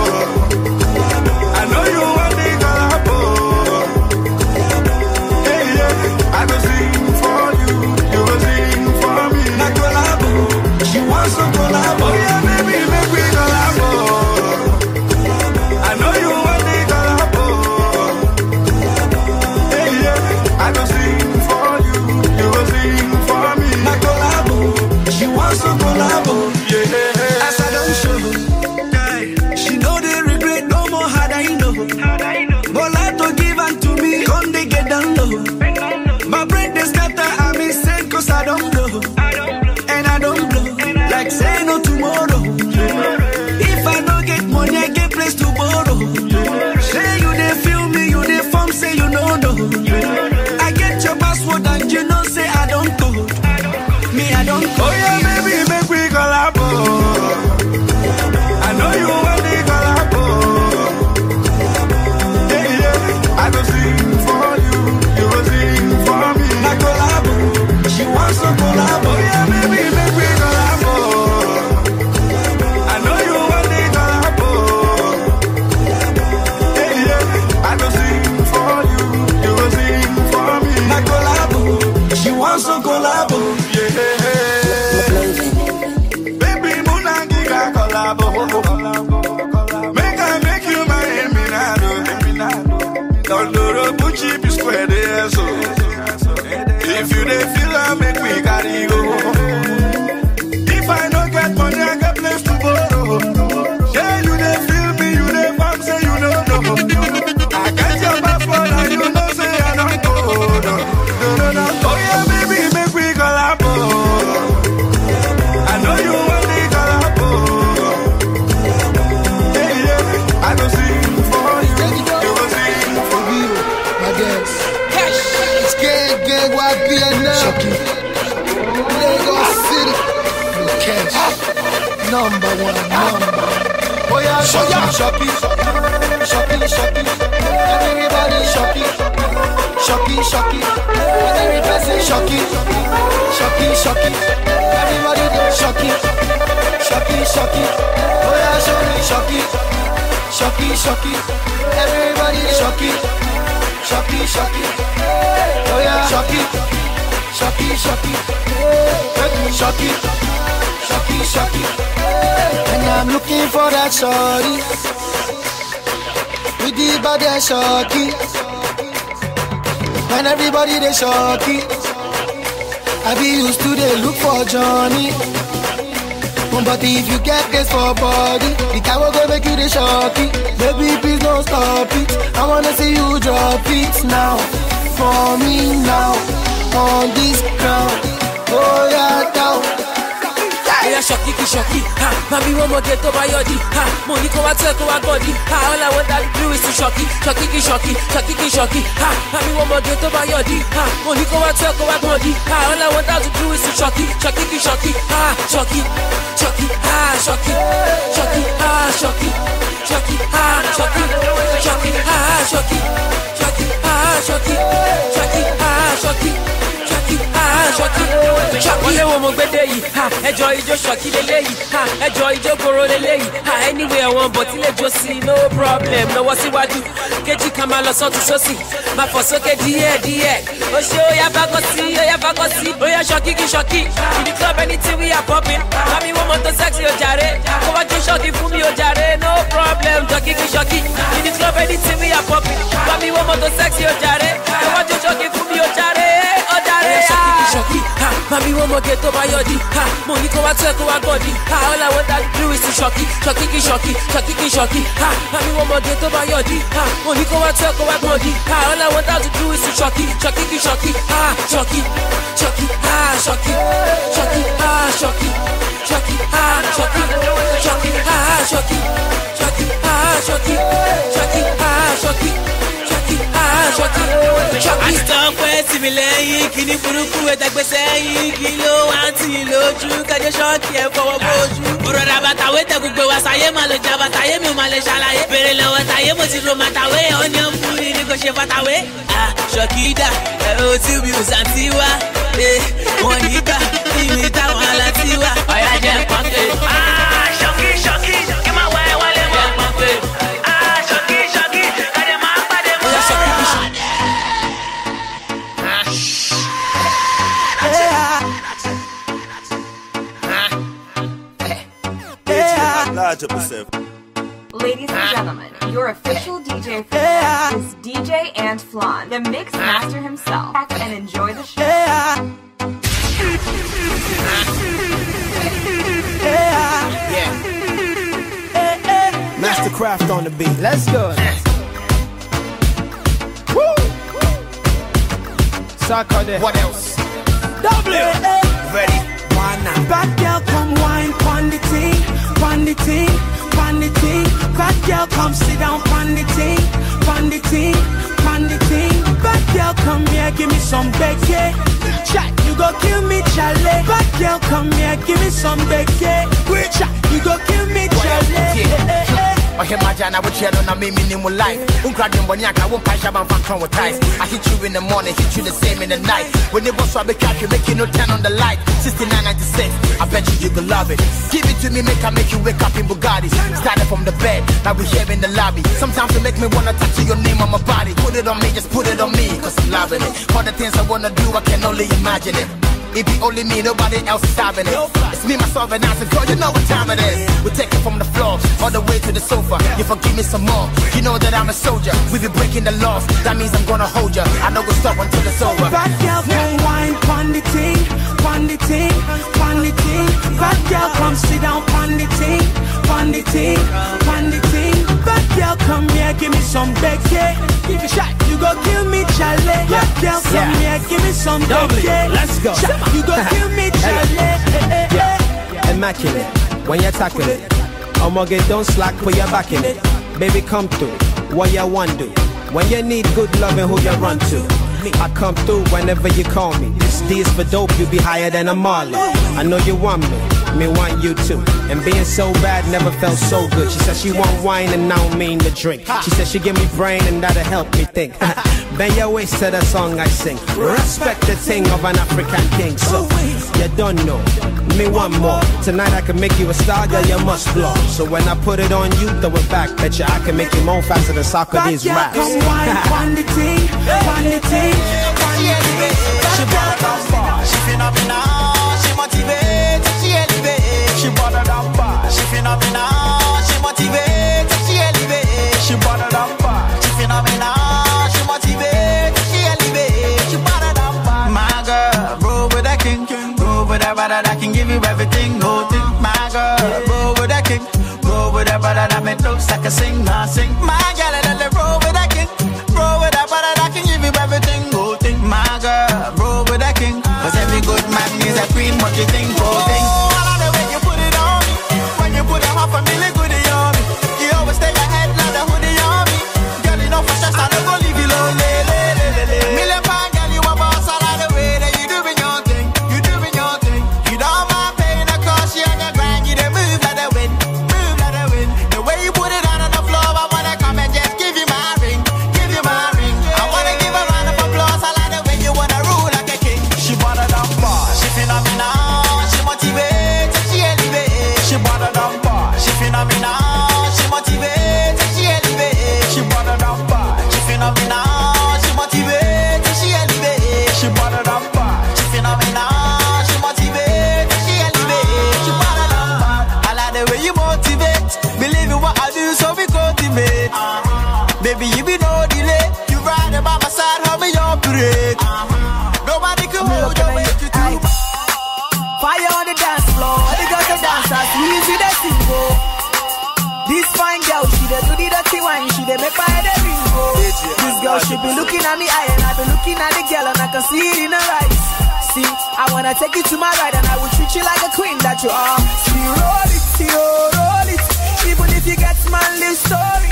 mi lẹ́yìn kíní burúkú ẹ̀dàgbé sẹ́yìn kí ló wá ń tì lójú kájọ ṣọ́ọ̀kì ẹ̀ fọwọ́ bójú. ọ̀rọ̀ rabata wé tẹ gbogbo wa sáyé máa lọ jaba táyé mi ò máa lè ṣàlàyé. bèrè lọ́wọ́ táyé mo ti ro màtàwé ọ̀nà ń fún ni kò ṣe fatawé. ṣọ̀kìdà ẹ̀ o tí mi ò sàǹtí wá wọn nígbà kí mi táwọn aláǹtí wá ọ̀yà jẹ́ pọ́ńpé. ṣọ̀kì ṣọ̀kì kí má wá ẹ wálé mọ́ pọ́ńpé. ṣọ̀kì ṣọ̀kì kàdé máa pàdé mọ́. Ladies and gentlemen, your official DJ is DJ Ant Flahn, the mix master himself. And enjoy the show. Yeah. Mastercraft on the beat. Let's go. Woo! Sarkodie. What else? W. Ready. Bad girl come wine pon the ting, pon the ting, pon the ting. Bad girl come sit down pon the ting, pon the ting, pon the ting. Bad girl come here give me some beke, chat you go kill me chale. Bad girl come here give me some beke, chat you go kill me chale. I hear my jana with you on a minimum life. Uncradin Bonyaka won't pass up and traumatize. I hit you in the morning, hit you the same in the night. When it was swab catch you, make you no turn on the light. 6996, I bet you could love it. Give it to me, make I make you wake up in Bugattis. Started from the bed, now we here in the lobby. Sometimes you make me wanna tattoo your name on my body. Put it on me, just put it on me, cause I'm loving it. All the things I wanna do, I can only imagine it. It be only me, nobody else is having it. It's me, myself, and I said, girl, you know what time it is. We take it from the floor, all the way to the sofa. You forgive me some more, you know that I'm a soldier. We be breaking the laws, that means I'm gonna hold ya. I know we'll stop until it's over. Bad girl come wine, pon the ting, pon the ting, pon the ting. Bad girl come sit down, pon the ting, pon the ting, pon the ting. Bad girl come here, give me some beke. Give a shot, you go kill me chale. Bad girl come here, give me some beke. Let's go. You go kill me, yeah. Immaculate, when you're tackling it. Omoge, don't slack when you're back in it. Baby, come through, what you want to. When you need good loving, who you run to. I come through whenever you call me. This D is for dope, you be higher than a Marley. I know you want me, me want you too. And being so bad never felt so good. She said she want wine and I don't mean to drink. She said she give me brain and that'll help me think. Bend your waist to the song I sing. Respect the thing of an African king. So, you don't know, me want more. Tonight I can make you a star, girl, you must blow. So when I put it on you, throw it back. Bet you I can make you moan faster than Sarkodie's raps. She brought down far, she phenomenal. She motivates, she elevates. She brought down far, she phenomenal. She motivates, she elevates. She brought down far, she phenomenal. I can give you everything, no thing, my girl. Roll with that king, roll with that brother that make looks like a sing, I sing. My girl, let roll with that king, roll with that brother that can give you everything, no thing, my girl. Roll with that king, cause every good man is a queen, what you think, go thing. Oh, I love the way you put it on me, when you put them up a million goodie on me. You always stay your head like the hoodie on me, girl, enough for stress, I don't go leave you lonely. She be looking at me eye and I be looking at the girl and I can see it in her eyes. See, I wanna take you to my ride and I will treat you like a queen that you are. See, roll it, even if you get manly story.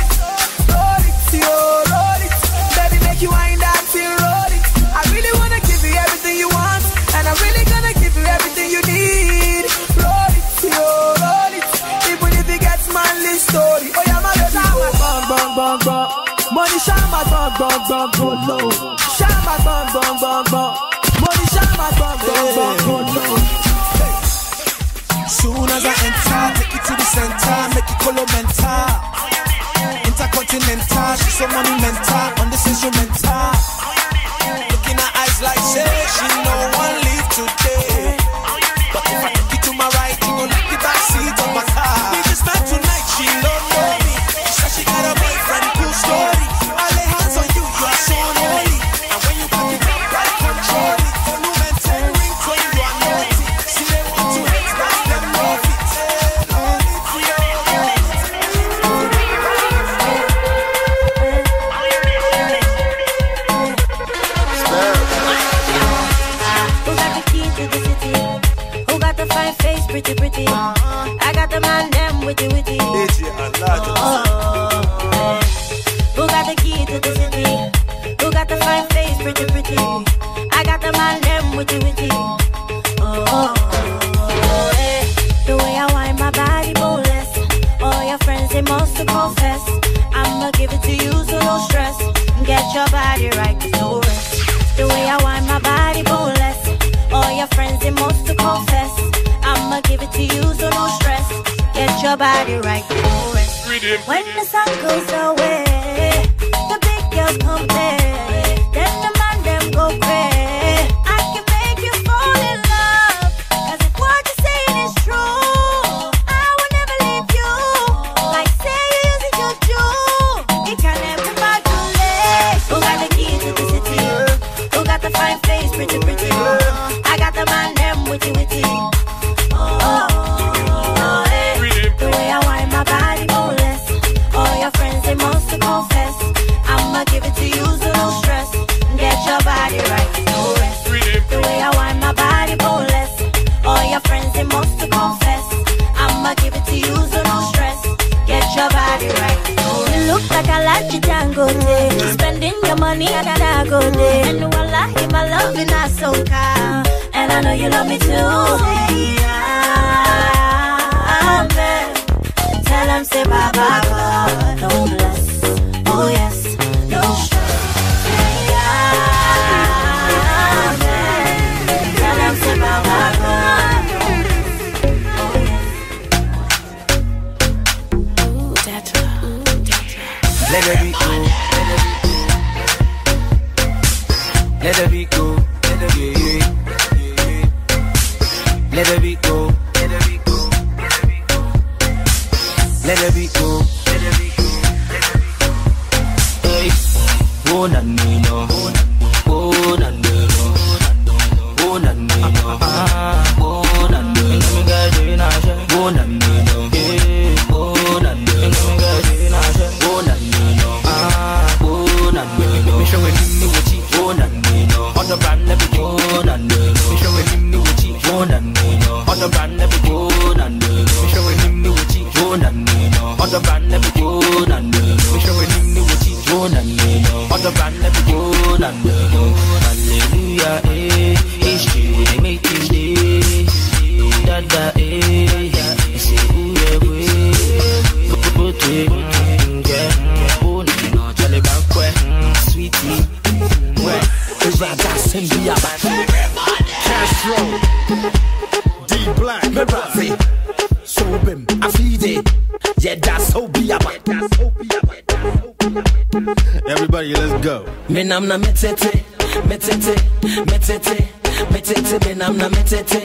Roll it, see, roll it, baby, make you wind up, see, roll it. I really wanna. shama bong bong bong bong bong. Shama bong bong bong bong. Money shama bong bong bong bong bong. Soon as I enter, take it to the center, make it colomental. Intercontinental, she's so monumental on this instrumental. Look in her eyes like say she no one leave today. But if I take it to my right, she gon' like the back seat of my car. We just met tonight, she don't know me. She said she got a boyfriend, cool story. I lay hands on you, you are so holy. And when you back it up, I control it. Monumental rings when you are naughty. See they want to hate, but them love it. Pretty, pretty. I got the man them witty, witty. DJ Ant Flahn. Who got the key to the city? Who got the fine face? Pretty, pretty. I got the man them witty, witty. Oh, eh. The way I wind my body boneless. All your friends they must confess. I'ma give it to you, so no stress. Get your body right, there's no rest. The way I wind my body boneless. All your friends they must confess. I'ma give it to you, so no stress. Get your body right, no rest. When the sun goes away, the big girls come play. Then the man them go crazy. I can make you fall in love, 'cause if what you're saying is true, I will never leave you. Like say you using your juice, it can never modulate. Who got the key to the city? Who got the fine face, pretty, pretty? I got the man them witty, witty. Spending your money at a go day. And voila, you my love in a soca. And I know you love me too. Amen. Tell them say bye bye God. Don't bless. Oh yes, no stress. Amen. Tell them say bye bye God. Oh yes. Ooh, that. Let it be. Let the beat go, let the beat. Let the beat go, let the beat go. Let the beat go, let the beat go. Hey, oh na me no, oh na me no, oh na me no, oh na me no, oh na me no, oh na me no, oh na me no, oh na me no. On the brand every day, we show him new cheek. On the brand every day, we show him new cheek. On the brand every day, we show him new cheek. On the brand every day, hallelujah, eh? Each day make each day, dada eh? Say who the way, put it, yeah. Oh no, jale banquet, sweetie. Everybody, let's go. Menam na metete, metete, metete, metete. Menam na metete,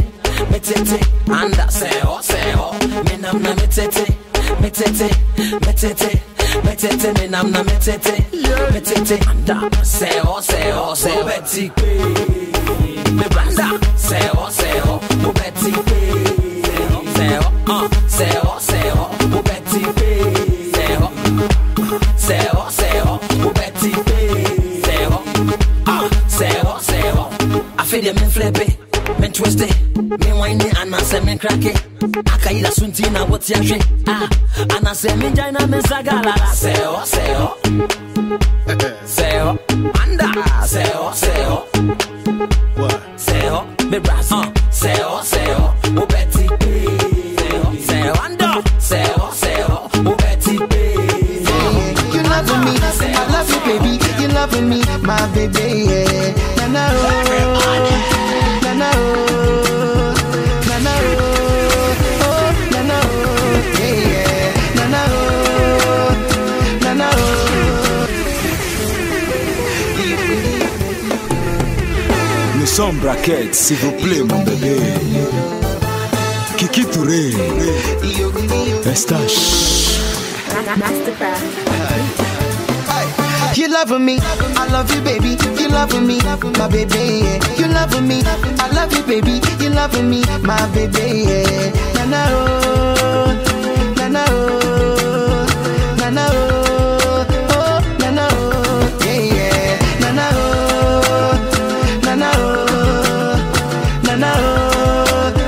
metete. Anda seho, seho. Menam na metete, metete, metete. Metete, menam na metete, metete. Anda, seho, seho, seho. Betty, me blanda, seho, seho. No Betty, seho, seho, seho, seho. No Betty, seho, seho, seho. No Betty, seho, seho, seho. I feel the men flipping. Men twist it, men whine it, and I say men crack it. I can't eat a swinty now, what's your shit? And I say men jina, men sagala. Say oh, say oh. Say oh, anda. Say oh, say oh. What? Say oh, me brass. Say oh, say oh, oh Betty. Say oh, say oh, anda. Say oh, say oh, oh Betty. You love me, I love you. and me, my baby, yeah. Nana oh, Nana oh, Nana oh, oh, Nana oh, yeah, yeah. Nana oh, Nana oh. Nous sommes braquettes, s'il vous plaît, mon bébé. Kiki Touré, Estache. You loving me, I love you, baby. You loving me, my baby. Yeah. You loving me, I love you, baby. You loving me, my baby. Yeah. Nana oh, Nana oh, Nana oh, oh, Nana oh, yeah, yeah. Nana oh, Nana oh, Nana oh,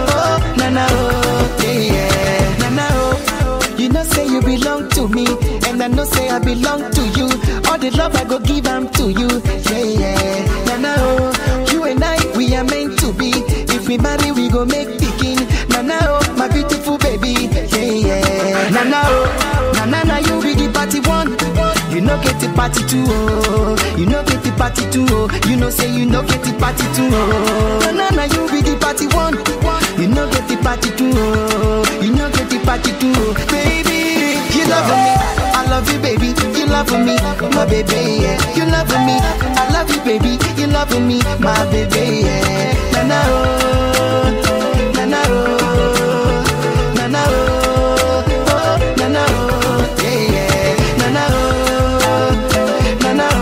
oh, Nana oh, yeah, yeah. Nana oh, you know say you belong to me, and I know say I belong to you. All the love I go give them to you, yeah, yeah. Nana oh, you and I, we are meant to be. If we marry, we go make begin. Nana oh, my beautiful baby, yeah, yeah. Nana oh, Nana, na, you be the party one. You know get the party two, oh. You know get the party two, oh. You know say you know get the party two, oh. Nana, na, you be the party one. You know get the party two, oh. You know get the party two, oh. Baby, you love me. I love you, baby. You love me, my baby. Yeah. You love me. I love you, baby. You love me, my baby. Yeah. Nana oh, Nana oh, Nana oh, oh, Nana oh, yeah, yeah. Nana oh, Nana oh,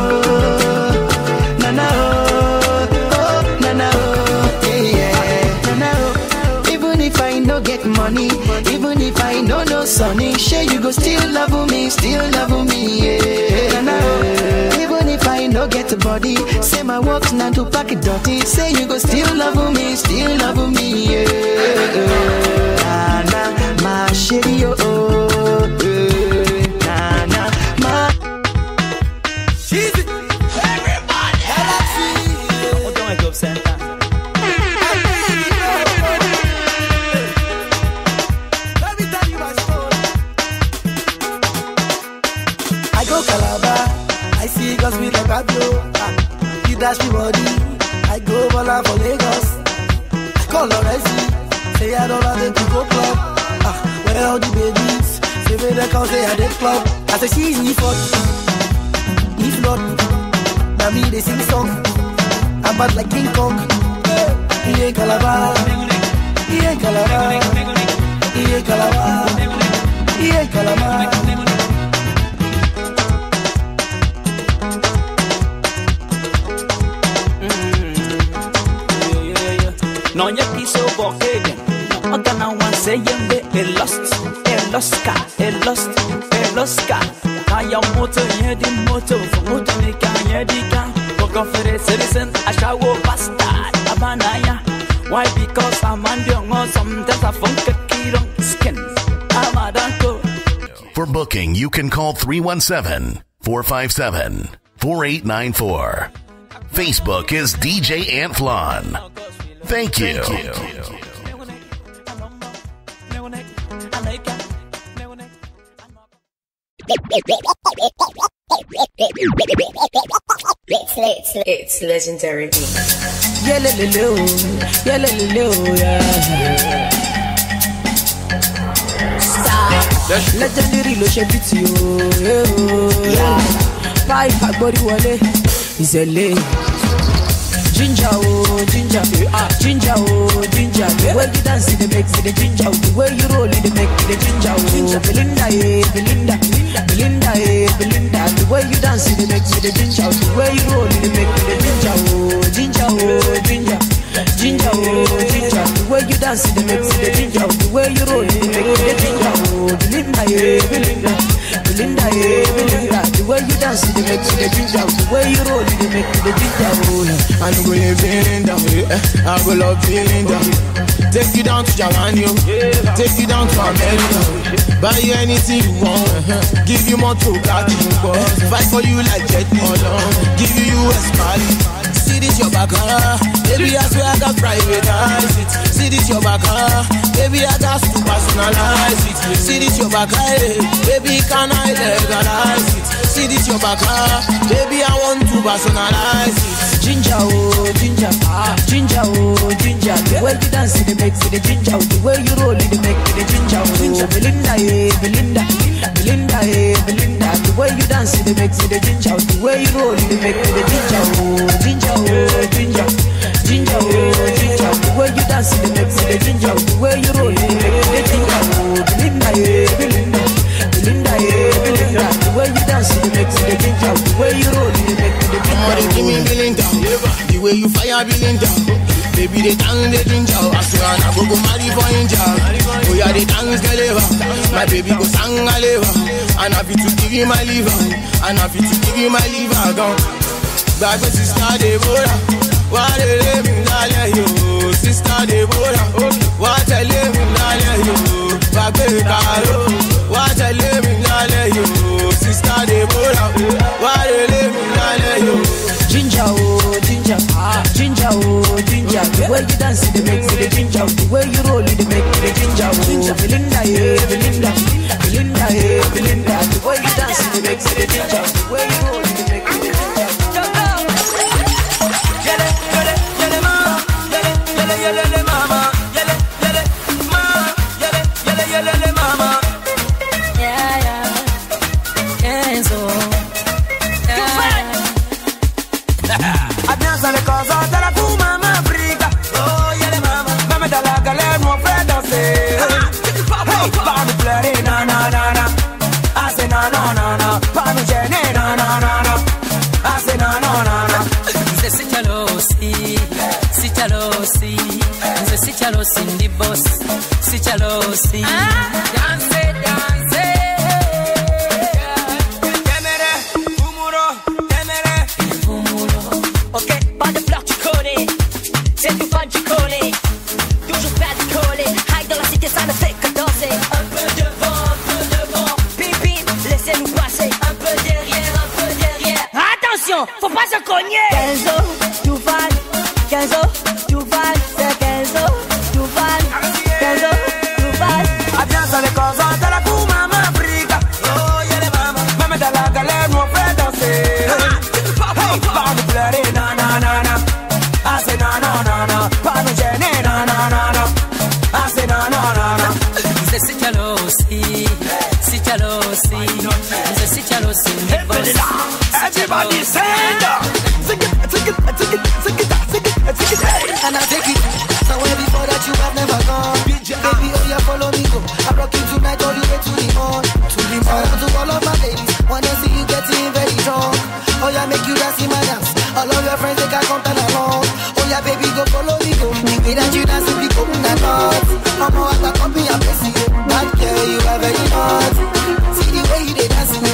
Nana oh, oh, Nana oh, yeah, yeah. Nana oh. Even if I no get money, even if I no no sunny, share you go still love me. Still love me, yeah. Nana oh, even if I no get a body, say my walk's not to pack it dirty. Say you go still love me, yeah. Nana, my shitty oh, Nana, my. She's everybody. Galaxy. What do I go center? You dash me body, I go balla for Lagos. I call Loresi, say I don't have it to go club. Where all the babies, say when they come say I did club. I say she's me fuck, me flood. Now me they sing song, I'm bad like King Kong. He ain't Calabar, he ain't Calabar, he ain't Calabar, he ain't Calabar. No, you piece of again. I gonna want say they lost car. I am motor, for motor make a yedica. For conference citizen, I shall go bastard. Abanaya. Why? Because I'm on the one sometimes I funk a key skin. I'm a danko. For booking, you can call 317-457-4894. Facebook is DJ Ant Flahn. Thank you. Thank you. It's legendary. Legendary lotion with you. Five body wale is a lay. Ginger oh, ginger baby, ginger oh, ginger baby. When you dance it makes it ginger. The way you roll it makes it ginger. Ginger Belinda eh, Belinda eh, Belinda. The way you dance it makes it ginger. The way you roll it makes it ginger. Ginger oh, ginger, ginger oh, ginger. The way you dance it makes it ginger. The way you roll it makes it ginger. Belinda eh, Belinda eh, Belinda. The way you dance it makes it ginger. The way you roll it makes it ginger. I go live in down, I go love feeling down. Take you down to Japan, take you down to America. Buy you anything you want, give you more to party. Fight for you like jet give you US party. See this your back, baby I swear I got privatize it. See this your back, baby I got to personalize it. See this your back, baby can I legalize it. see this your back, baby, I want to personalize it. Ginger, oh, ginger, ah, ginger, oh, ginger. The way you dance, it makes it a ginger. The way you roll, it makes it a ginger. Oh, Belinda, eh, Belinda, Belinda, eh, Belinda. The way you dance, it makes it a ginger. The way you roll, it makes it a ginger. Oh, ginger, oh, ginger, ginger, oh, ginger. The way you dance, it makes it a ginger. The way you roll, it makes it a ginger. Oh, Belinda, eh, Belinda, Belinda, eh, Belinda. The way you dance, it makes it a ginger. The way you roll, it makes it a ginger. But give me Belinda, the way you fire Belinda. Baby, they dance, they ginger. I swear I go marry for angel. Oh yeah, they dance, they lever. My baby go sang a lever. And I fit to give you my liver. And I fit to give you my liver. Gone. Back with Sister Deborah. Why they leave me darling you? Sister Deborah. Why they leave me darling you? Back with Caro. Why they leave me darling you? Sister Deborah. Why they leave me darling you? Ginger, oh ginger, ginger, oh ginger. The way you dance, it makes it a ginger. The way you roll, it makes it a ginger. Oh, Belinda, yeah, Belinda, Belinda, yeah, Belinda. The way you dance, it makes it a ginger. The way you roll, it makes it a ginger. Yele, yele, yele, mama, yele, yele, yele, mama, yele, yele, mama, yele, yele, yele, mama. Yeah, yeah, yeah, so. Abbiamo le cose della fuma ma briga. Oh yeah mama, mamma dalla galera non fredda se. Hey, fammi plare na na na na. I say na na na na. Fammi gene na na na na. I say na na na na. Se si jalosi, si jalosi. Se si jalosi di boss, si jalosi. Dance, dance. Faut pas se cogner. Kenzo, tu vas, Kenzo, tu vas, c'est Kenzo, tu vas, Kenzo, tu vas. Abbiamo le cose della fuma ma briga. Oh yeah mama, mamma dalla galera non fa danser. Hey, fammi plare na na na na. I say na na na na. Fammi gene na na na na. I say na na na na. Se si gelosi, si gelosi, se si gelosi. Everybody sing up. Sing it, sing it, sing it, sing it, sing it, sing it, hey. And I take it somewhere before that you have never gone. Baby, oh yeah, follow me go. I'm rocking tonight all the way to the morn. To the morn, to all of my ladies. Wanna see you getting very strong. Oh yeah, make you dance in my dance. All of your friends, they can come down along. Oh yeah, baby, go follow me go. The way that you dance, we go in the north. I'm more at the company, I'm blessing you. That girl, you are very hot. See the way you dance me.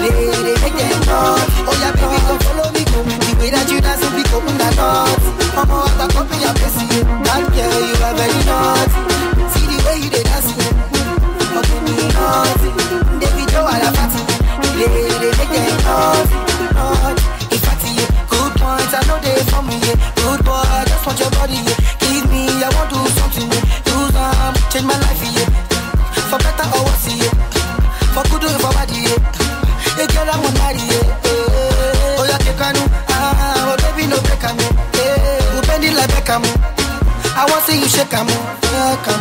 They make them not. Oh yeah, baby, come follow me, come. The way that you dance, we come that knot. I'm out of company, I'm blessing you. That girl, you are very hot. See the way you dey dance, I'm coming hot. They be throw all the party, they make them not, not. If I see you, good points, I know they for me. Good boy, I just want your body. Give me, I want to do something. Use them, change my life, yeah. For better or worse, yeah. For good or for bad, yeah. Hey girl, I want to marry you. Oh, yeah, take a new. Oh, baby, no break a move. You bend it like Beckham. I want to see you shake a move.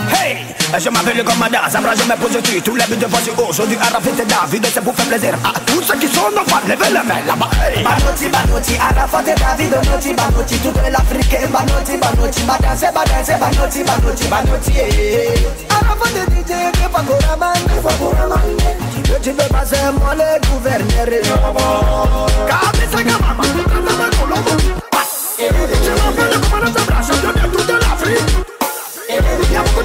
Hey, je m'habille comme madame. Ça me rage, je me pose dessus. Tous les buts devant du haut. Aujourd'hui, à la fête David, c'est pour faire plaisir. À tous ceux qui sont nos femmes, levez la main là-bas. Banoti, banoti, à la fête David, banoti, banoti. Toute l'Afrique, banoti, banoti. Ma danse, banoti, banoti, banoti. À la fête DJ, que Fagoraman, que Fagoraman. Ci deve passare male governere. Capi sa gamma, ma con l'uomo. E ci va a fare come non s'abbraccia, io ne ho tutta la fritta. E vediamo con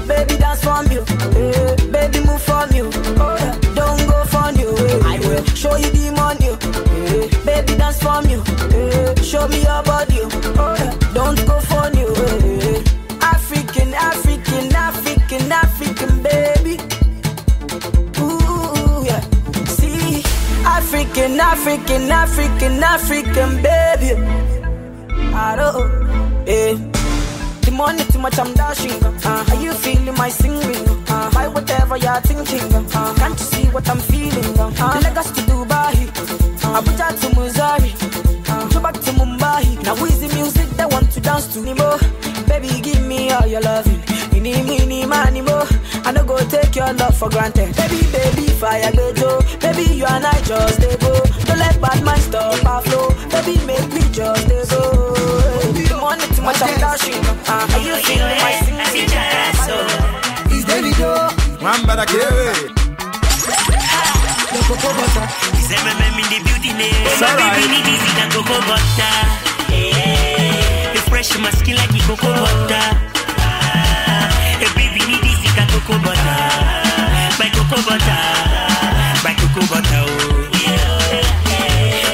Baby, dance for me. Yeah. Baby, move for me. Oh, yeah. Don't go for me. Yeah. I will show you the money. Yeah. Baby, dance for me. Yeah. Show me your body. Oh, yeah. Don't go for me. Yeah. African, African, African, African, baby. Ooh, yeah. See, African, African, African, African, baby. I don't, yeah. The money too much, I'm dashing. Are you feeling my singing? Buy whatever you're thinking. Can't you see what I'm feeling? Lagos to Dubai, Abuja to Missouri, Dubai to Mumbai. Now is the music they want to dance to anymore. Baby, give me all your loving. You need me, need my anymore. I don't go take your love for granted. Baby, baby, fire bejo. Baby, you and I just they go. Don't let bad man stop our flow. Baby, make me just they go. The money too much, I'm dashing. Are you feeling my singing? It's Davido. Wambada Kewe. The cocoa butter. It's MMM in the building. Baby, need easy than cocoa butter. The fresh masking like the cocoa butter. The baby need easy than cocoa butter. By cocoa butter. By cocoa butter.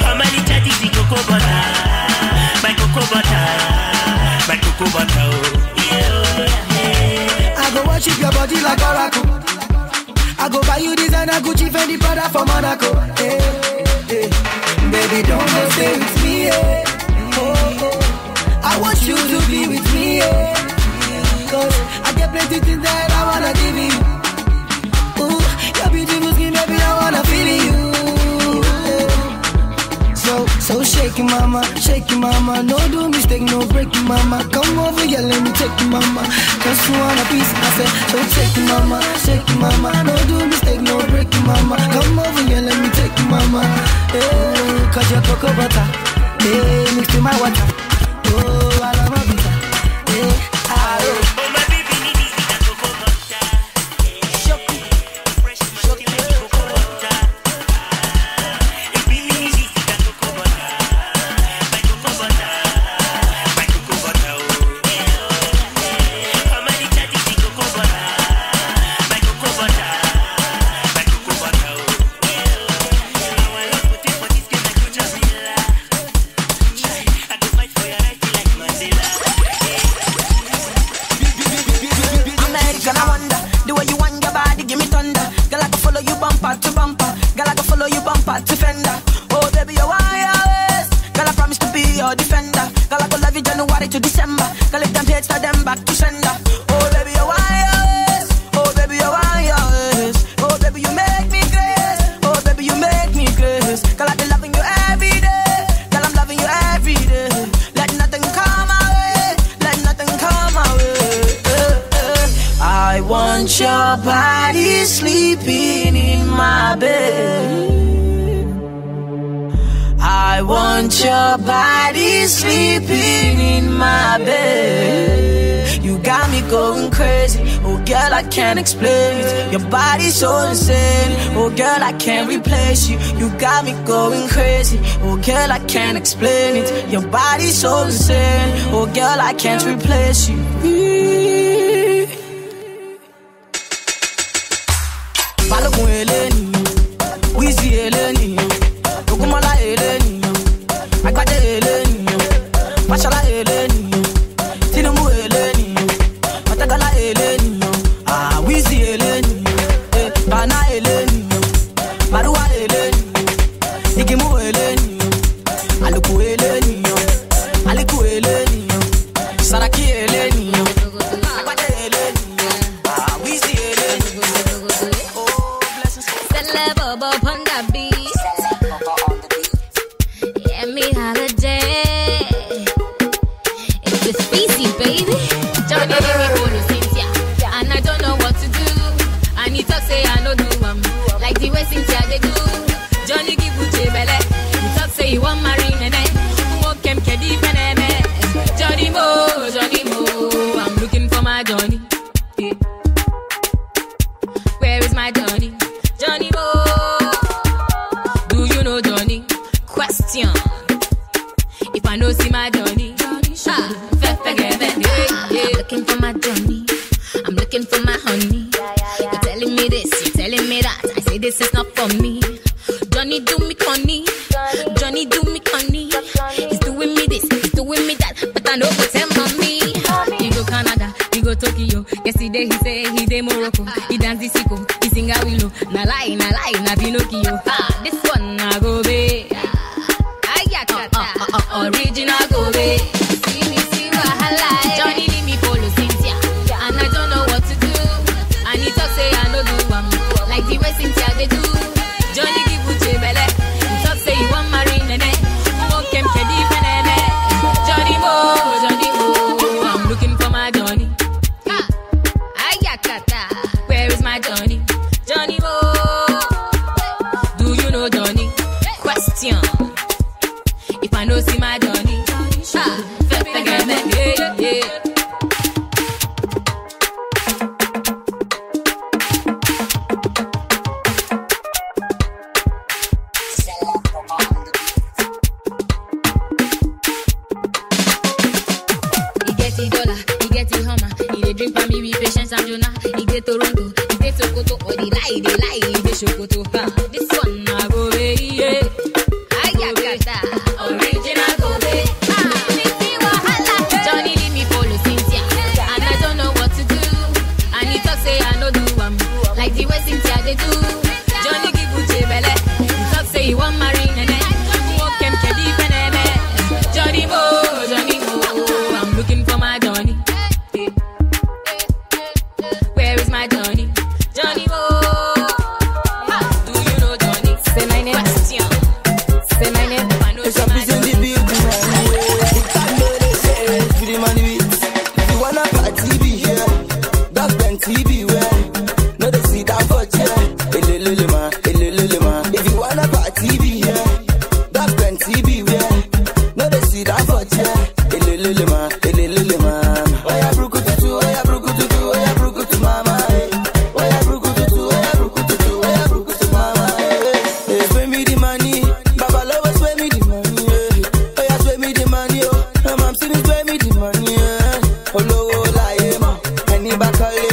How many charges the cocoa butter? By cocoa butter. I go worship your body like Oracle. I go buy you designer Gucci, Fendi, Prada for Monaco. Hey, hey. Baby, don't go stay with me. Hey. Oh, oh. I want you to be with me. Hey. Cause I get plenty things that I wanna give you. Ooh, your beautiful skin, baby, I wanna feel you. So shake it, mama, no do mistake, no break it, mama. Come over here, let me take it, mama. Cause you want a piece, I said, so shake it, mama, no do mistake, no break it, mama. Come over here, let me take it, mama. Hey, cause your cocoa butter, hey, mixed with my water. Oh, I love my pizza, hey, I love. So insane, oh girl, I can't replace you. You got me going crazy, oh girl, I can't explain it. Your body's so insane, oh girl, I can't replace you. question. If I know see my Johnny, I'm looking for my Johnny. I'm looking for my honey. You're telling me this, you're telling me that. I say this is not for me. Johnny do me conny, Johnny do me conny. He's doing me this, he's doing me that, but I know what's him on me. He go Canada, he go Tokyo. Yesterday he say he dey Morocco. He dance the sicko, he sing a willow. Na lie, na Pinocchio. Ah, this one na go be. Original go be. See me see wahala. Johnny leave me follow Cynthia, and I don't know what to do. And he talk say I no do one like the way Cynthia they do. Johnny give you jebele. He talk say he want marry nene. Oh kem kedi penene. Johnny mo, Johnny mo. I'm looking for my Johnny. Ha, ayakata. Where is my Johnny? Johnny mo. Do you know Johnny? Question. If I know see my Johnny, yeah. He get the dollar, he get the hummer, he dey drink for me with patience and Jonah. He get Toronto, he get Sokoto, or they lie, he dey Sokoto. This one I go away, yeah. Like the way Cynthia they do. Johnny give you jebele. You talk say you want marry nene. Walk kem kedi penene. Johnny mo, Johnny mo. I'm looking for my Johnny. Where is my Johnny? Johnny mo. Do you know Johnny? Say my name. Question. Say my name. It's a piece of the building. I know they say for the money. If you wanna party be here. That Bentley be where. If you wanna party be here, that Bentley be where. No they see that for ya. Oh yeah, brukutu, oh yeah, brukutu, oh yeah, brukutu, mama. Oh yeah, brukutu, oh yeah, brukutu, oh yeah, brukutu, mama. Hey, sway me the money, Baba lover, sway me the money. Oh yeah, sway me the money, oh, mom, see me sway me the money. Oh no, la yeah, ma, any back all day.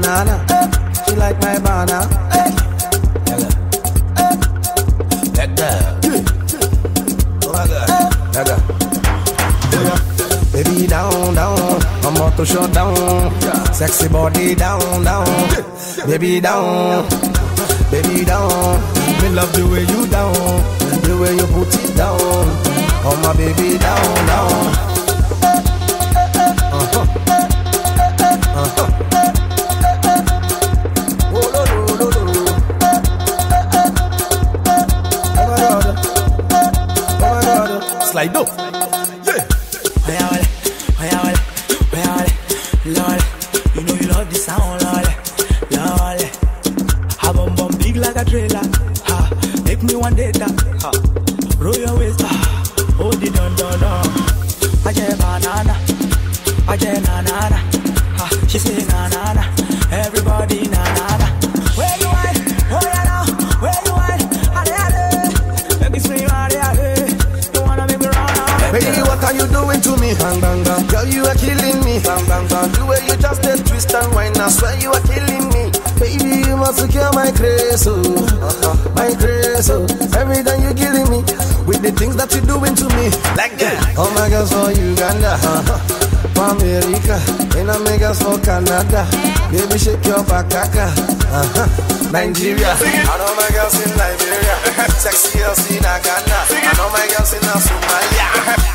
banana. She like my banana. That girl. Oh my God. That girl. Baby down, down. I'm about to shut down. Sexy body down, down. Baby down. Baby down. Me love the way you down. The way you put it down. Oh my baby down, down. Slide up. Yeah. Why are Lord, you know you love the sound, Lord. Lord, ha bum bum big like a trailer. Ha, make me one data. Ha, roll your waist. Ha, hold it down, down, down. I get banana. Ha, she say na na na. Everybody na na na. Where you at? Where you now? Where you at? Hallelujah. Make me scream, hallelujah. Baby, what are you doing to me? Bang, bang, bang. Girl, you are killing me. Bang, bang, bang. The way you just did twist and whine, I swear you are killing me. Baby, you must secure my grace, oh. My grace, oh. Every time you're killing me with the things that you're doing to me. Like that. Yeah. Oh my girls for Uganda, for America, and I make us for Canada. Baby, shake your bakaka, Nigeria. And all my girls in Liberia. Sexy girls in Ghana. And all my girls in Somalia.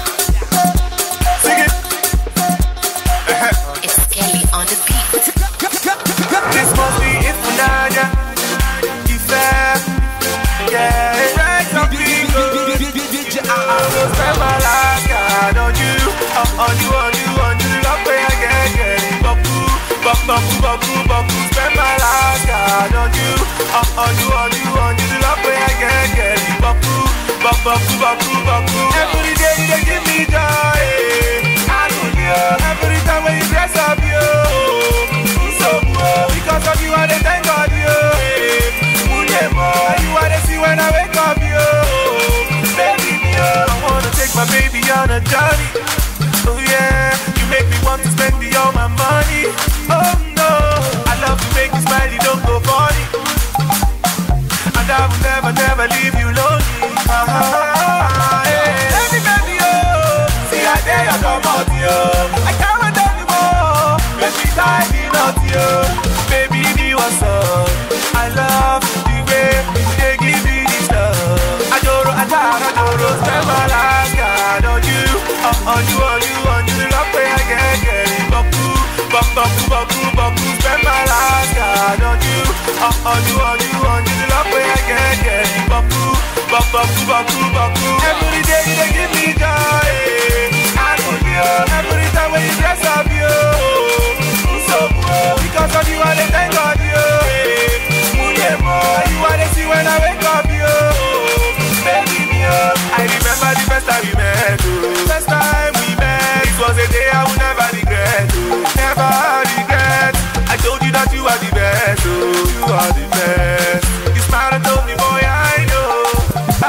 It's Kelly on the beat. This must be it for Nadia. Yeah, it's right something good. I will spend my life on you. On you. Love me again, yeah. Babu. Spend my life on you. On you. Love me again, yeah. Babu. Every day you give me joy. Every time when you dress up, yo, so cool. Because of you, I dey thank God, yo. You are the see when I wake up, yo. Baby, yo, I wanna take my baby on a journey. Oh yeah, you make me want to spend all my money. Oh no, I love to make you smile, you don't go funny. And I will never leave you lonely. Hey, baby, yo, see I dey come out, yo. Baby, be what's up. I love the way they give me this love. I don't spend my life on you, on you. Love me again, yeah. Babu. Spend my life on you. Love me again, yeah. Babu. Every day they give me joy. I love you. Every time when you dress up, you. Because of you, I dey thank God, yo. You are the see when I wake up, yo. Baby, yo, I remember the first time we met, yo. First time we met, it was a day I will never regret, yo. Never regret. I told you that you are the best, yo. You are the best. You smiled and told me, boy, I know. Baby,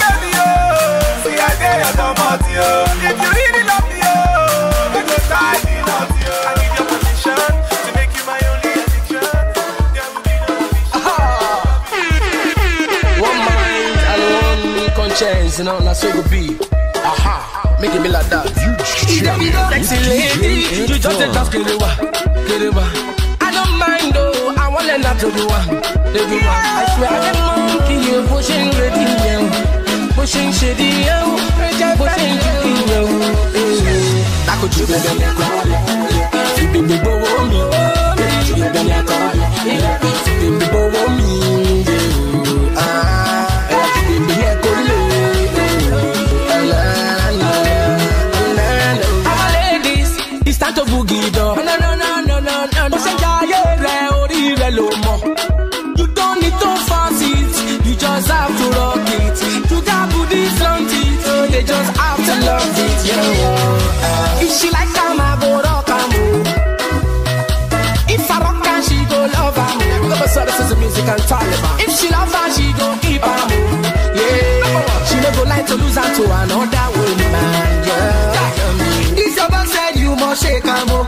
baby, yo, see I dey your dumb out, yo. If you really love me, yo, we go die. Chains and all that, so it be. Aha, make it be like that. Sexy lady, you just a task, Kerewa. I don't mind though, I want to not to do one. I swear I'm monkey, you pushing ready, pushing shady, pushing chicken, that could you be better call. You be the bow on me. You be better call. You be the bow on me. To boogie down. No. You don't need to force it. You just have to rock it. To that booty flaunt it. Oh, they just have to love it. Yeah. If she like am, I go rock am. If I rock her, she go love am. Because this is the music and Taliban. If she love her, she go keep am. Yeah. She no go like to lose her to another woman. Yeah. This your boss said you must shake 'em up.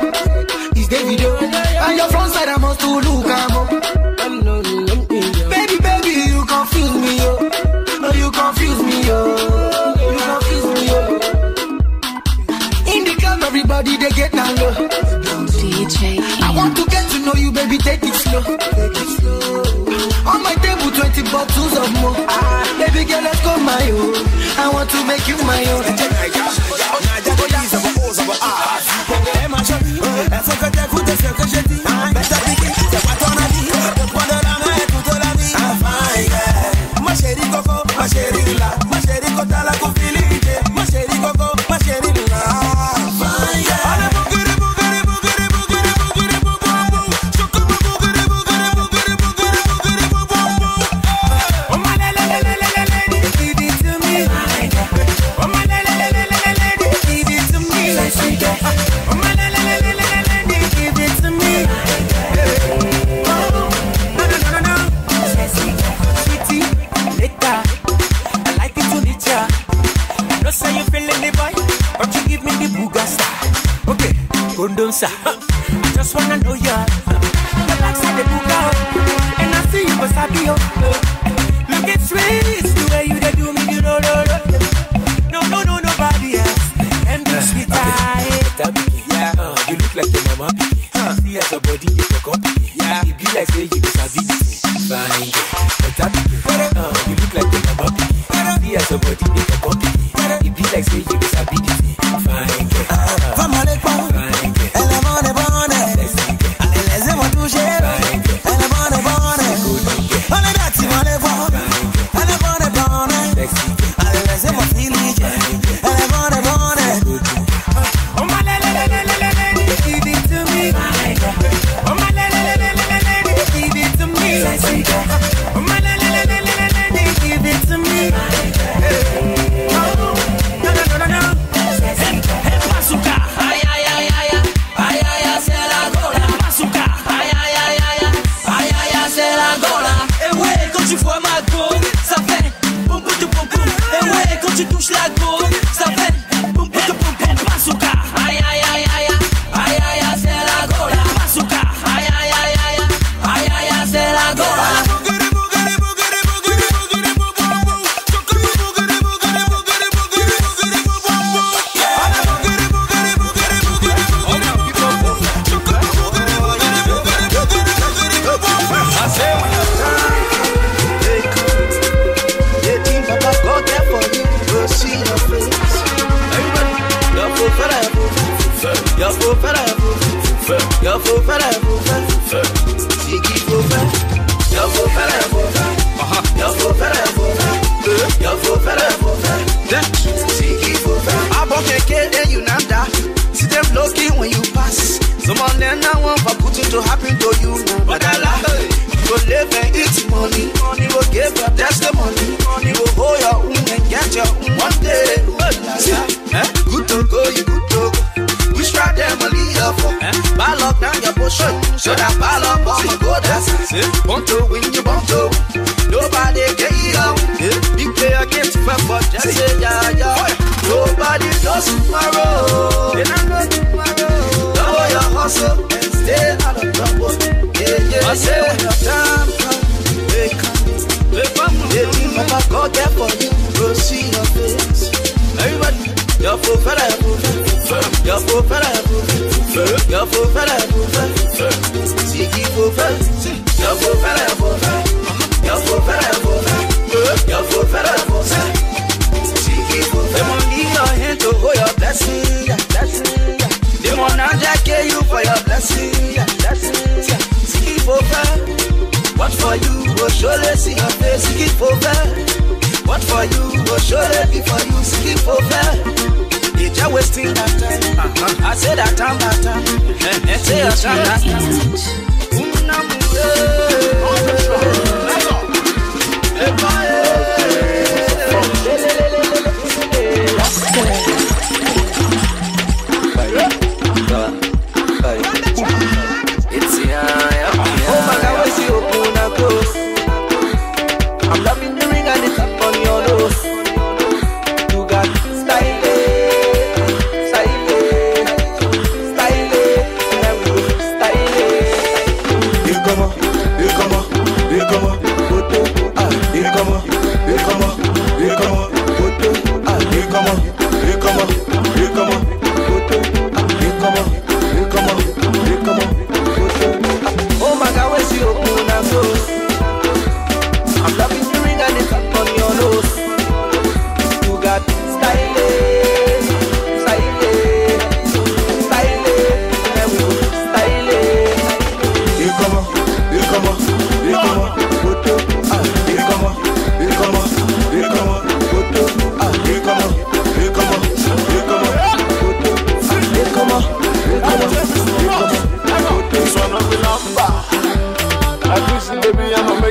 It's Davido. On your front side, I must to look, I'm up. Baby, baby, you confuse me, yo. No, you confuse me, yo. You confuse me, yo. In the club, everybody, they get down low. DJ, I want to get to know you, baby, take it slow. Take it slow. On my table, 20 bottles of more. Baby girl, let's go my own. I want to make you my own. I just wanna know ya. The likes of the booker, and I see you for Sabio. Look at sweets, the way you they do me, you know, no, nobody else. And the sweet okay. Yeah, you look like your mama. See as your body, you look up. Yeah, it be like say you be Sabi. Fine, you look like your mama. See as your body, you look up. It be like say you be Sabi. Fine,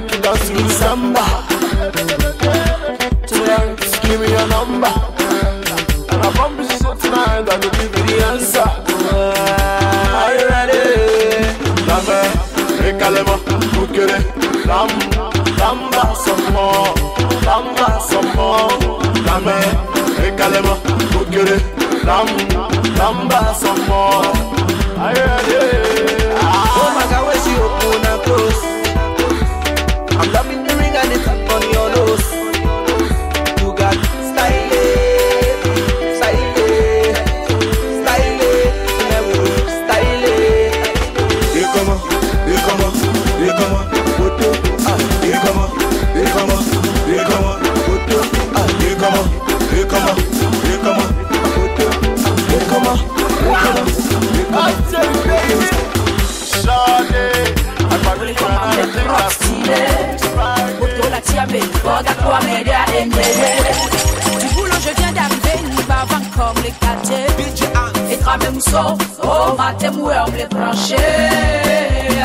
make you dance with samba. Tonight, give me your number, and I promise you tonight that I'll give you the answer. Are you ready? Lame, ekalema, ukele, lamba some more, lamba some more. Lame, ekalema, ukele, lamba some more. Are you ready? Oh my God, when she open her clothes, I'm loving the ring and the tap on your nose. You got style, style, style, style. They come on, put up, they come on, put up, they come on, put up, they come on. Du boulot je viens d'arriver, il va vendre comme les quartiers. Et travers mousson, au matin moueur me les brancher.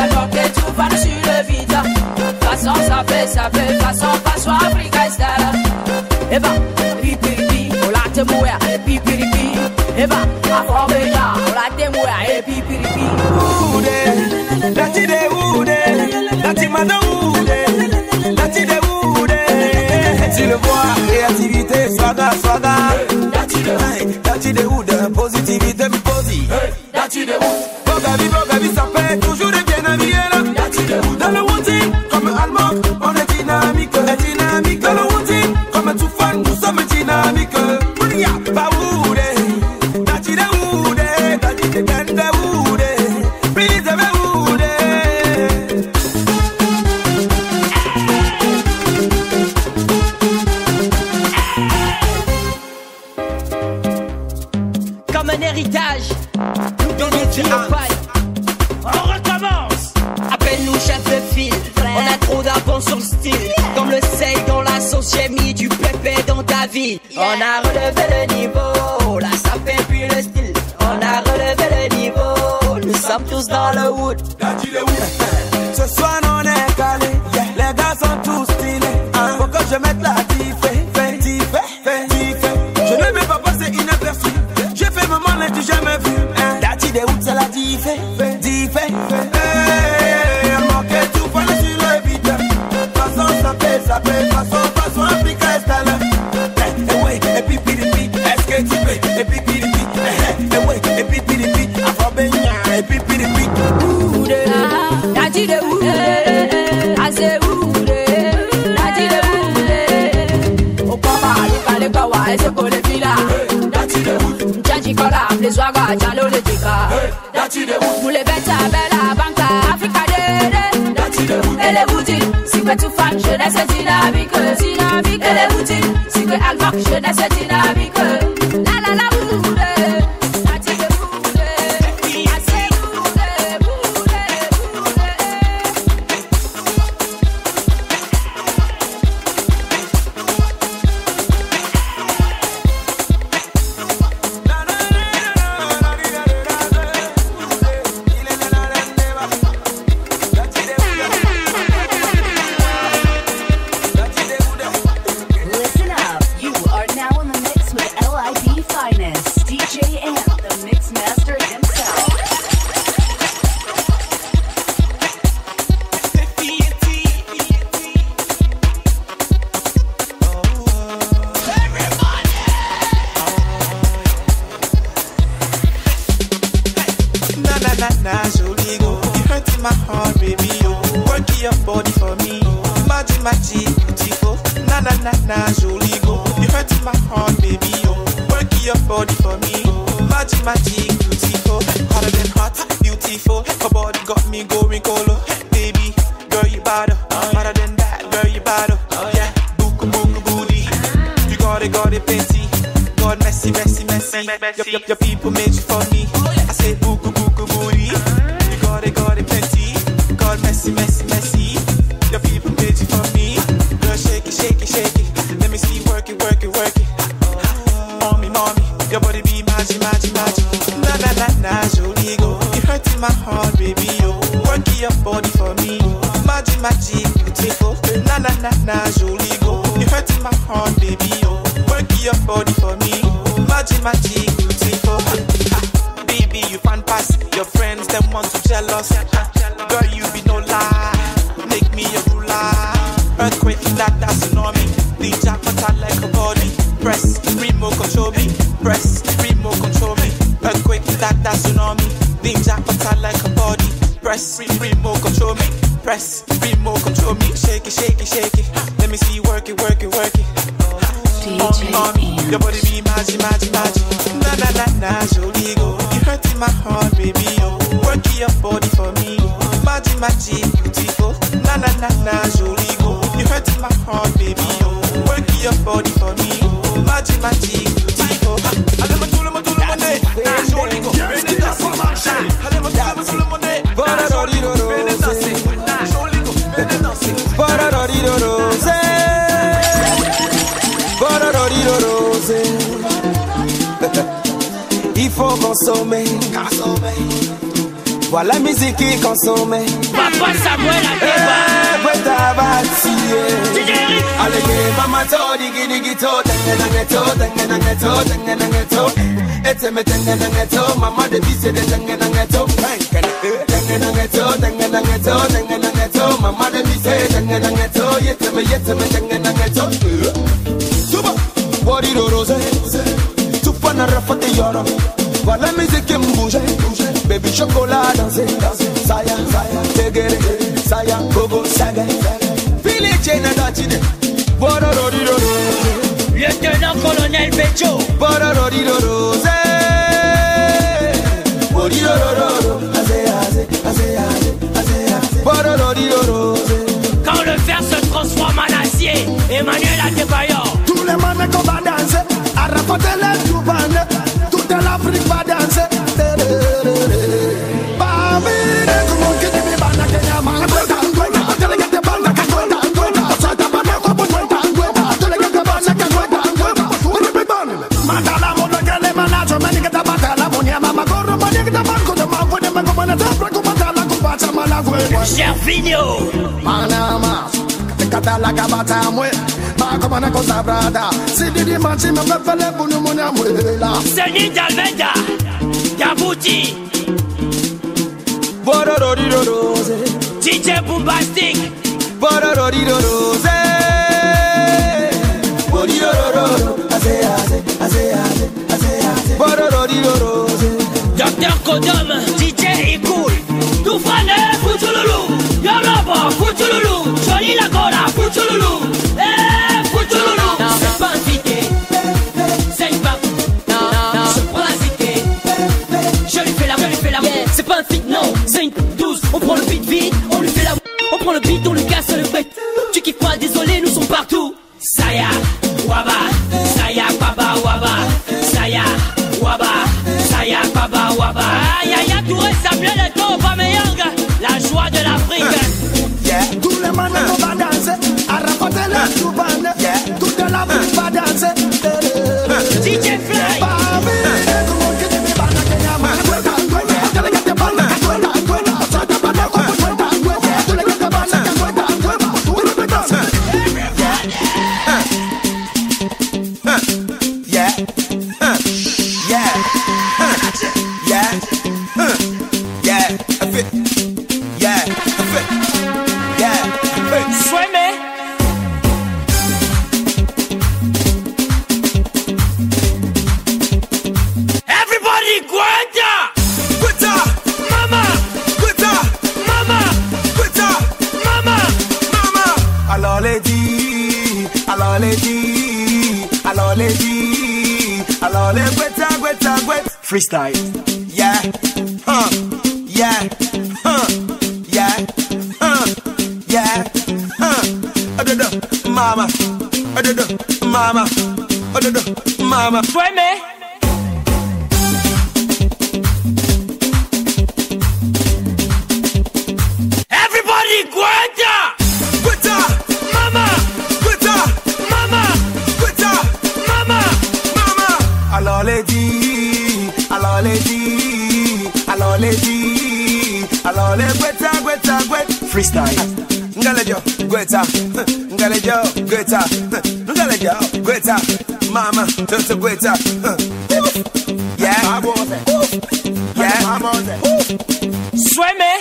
Alors que tout va sur le vide. Façon ça fait, façon façon Africa style. Et va, pipi, au latin moueur, pipi. Et va, à former là, au latin moueur, pipi. Dati de oude, dati mada oude, dati de oude. Tu le vois, créativité, swaga. Dati de oude, positivité, posi. Dati de oude, boga vie, ça fait toujours des bien habillés là. Dati de oude, dans le routine, comme allemand, on est dynamique. Dans le routine, comme tout fan, nous sommes dynamiques. Oulia, pas oude, dati de oude, dati de ganda oude. On a relevé le niveau, là ça fait plus le style. On a relevé le niveau, nous sommes tous dans le wood. Ce soir on est calé, les gars sont tous stylés. Faut que je mette la tiffée. Je ne vais pas passer inaperçu. J'ai fait maman, l'ai-tu jamais vu. Dati de wood, c'est la tiffée. On manquait tout, fallait sur le vide. Façon ça fait, façon Africa installée. Your people made you for me. I say buku buku booty. You got it plenty. God messy. Your people made you for me. Girl shake it. Let me see work it. Mommy, your body be magic. Nah, jolie go. You hurting my heart, baby yo. Work your body for me. Magic, you take. body for me. Magic, magic, beautiful. Baby, you fan pass. Your friends, them want to jealous. Girl, you be no lie. Make me a ruler. Earthquake in that tsunami. Ninja jackpot like a body. Press, remote control me. Press, remote control me. Earthquake in that tsunami. Ninja jackpot like a body. Press, remote control me. Press, remote control me. Shake it, shake it, shake it. Let me see you work it, work it, work it. On me, your body be magic, magic, magic. Na na na na, jolie go. You hurting my heart, baby. Oh, work your body for me. Magic, magic, beautiful. Na na na na, jolie go. You hurting my heart, baby. Oh, work your body for me. Magic, magic, beautiful. I never told him I told him one day. Jolie go, bring it up, I never told him I told him one day. Jolie go, bring it up, Jolie go, bring it up, il faut consommer. Voilà la musique qui consomme. Papa Samuel a fait pas. Allez, maman, toi, digito, tanganangato, tanganangato, tanganangato. Et c'est mes tanganangato, maman, de vie, c'est des tanganangato. Tanganangato, tanganangato, tanganangato, maman, de vie, c'est tanganangato. Yeteme, tanganangato. Super, body de rose. Tupana rafate yoro. Voilà la musique qui me bouge. Baby chocolat danser, danser. Saya, saya, tegere, saya, gogo, saga. Fili chena dachine. Borororororo. Lieutenant colonel Becho. Borororororo. Borororororo. Azé, azé, azé, azé, azé. Borororororo. Quand le fer se transforme en acier, Emmanuel Adebayor. Tous les manes qu'on va danser. A rapporter les troupes. Toute l'Afrique va danser. Gervinho Panama Katala kabata mwe Makomana kosa brada Sididi manchi mefele bunu muna mwela Seni Dalveda Yabuti Bororororose DJ Bombastic Bororororose Borororororo Aze aze aze aze aze aze Bororororose Dr. Kodom DJ Ikul Tufane Futululu Yorobo Futululu Johnny Lagora Futululu Eh Futululu Non c'est pas invité C'est une pape Non non Je prends la cité Je lui fais la yeah. C'est pas un fit non C'est une 12 On prend le beat vite On lui fait la On prend le beat On lui casse le bête Tu kiffes pas désolé Nous sommes partout Saya Waba Saya Baba Waba Saya Waba Saya Baba Waba Ayaya Touré Samuel et Toba Meyang La joie de l'Afrique Tous les manes vont danser A rapporter les soubanes Toute l'Afrique va danser DJ Fly Freestyle. Yeah, yeah, yeah, yeah, mama, mama, mama. Fue me. Freestyle. Ngalejo, Guetta, gotta go, greater. No gotta go, greater. Mama, don't so greater. Yeah, I want it. Yeah, I want it. Swim me.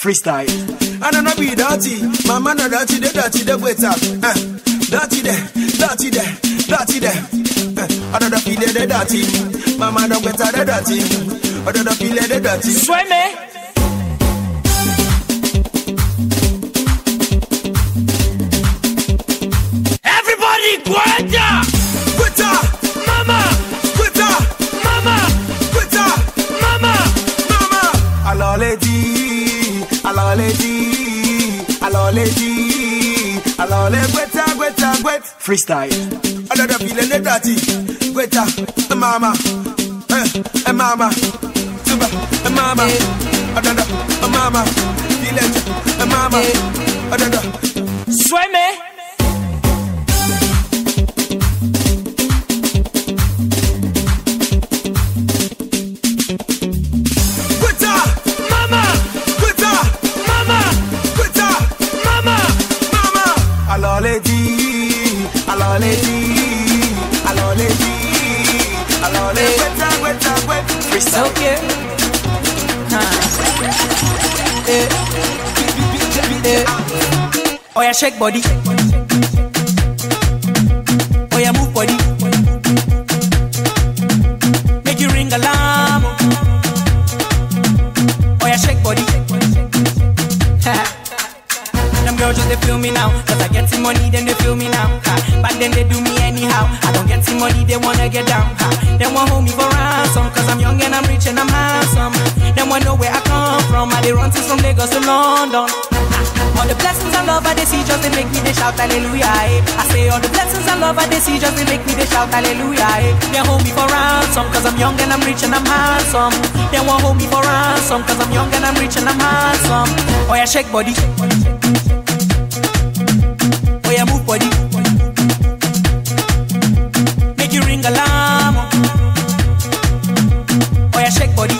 Freestyle. I don't know be dirty. Mama no dirty, the dirty, the waiter. Dirty there, dirty there, dirty there. I don't know feel the dirty. Mama no waiter, the dirty. I don't know feel the dirty. Swim me. Freestyle. I don't feel the dirty. Greta, the mama, and mama, Tuba, and mama. I don't know, mama, feel it, and mama. I don't know. Swim me. Okay. Oh yeah, shake body. Oh yeah, move body. Make you ring alarm. Oh yeah, shake body. Them girls just they feel me now. Cause I get some money, then they feel me now. Back then they do me anyhow. I don't get some money, they wanna get down. They won't hold me for ransom. Cause I'm young and I'm rich and I'm handsome. They won't know where I come from. I they run from Lagos to London. All the blessings and love I they see just they make me they shout hallelujah. I say all the blessings and love I they see just they make me they shout hallelujah. They hold me for ransom. Cause I'm young and I'm rich and I'm handsome. They won't hold me for ransom. Cause I'm young and I'm rich and I'm handsome. Oh yeah, shake body. Oh yeah, move body. Make you ring alarm. Oh yeah, shake body.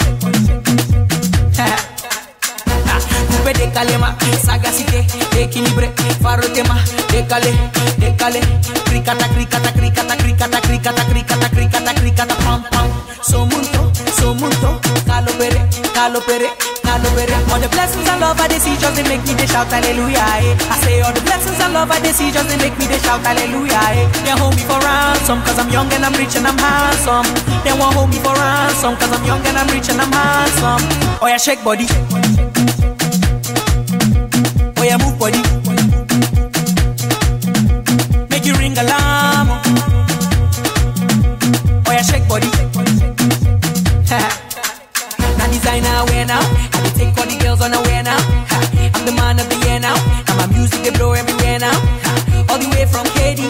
Coupe de calema, sagacité, équilibré, farotema, décalé, décalé, cricata, cricata, cricata, cricata, cricata, cricata, cricata, cricata, pam pam. So mundo, calopere, calopere. All the blessings and love I see just they make me they shout hallelujah. I say all the blessings and love I see just they make me they shout hallelujah. They hold me for ransom cause I'm young and I'm rich and I'm handsome. They won't hold me for ransom cause I'm young and I'm rich and I'm handsome. Oh yeah, shake body. Oh yeah, move body. Make you ring alarm. Oh yeah, shake body. Now designer wear now. Take all the girls on away now. Ha. I'm the man of the year now. And my music they blow everywhere now. Ha. All the way from KD. The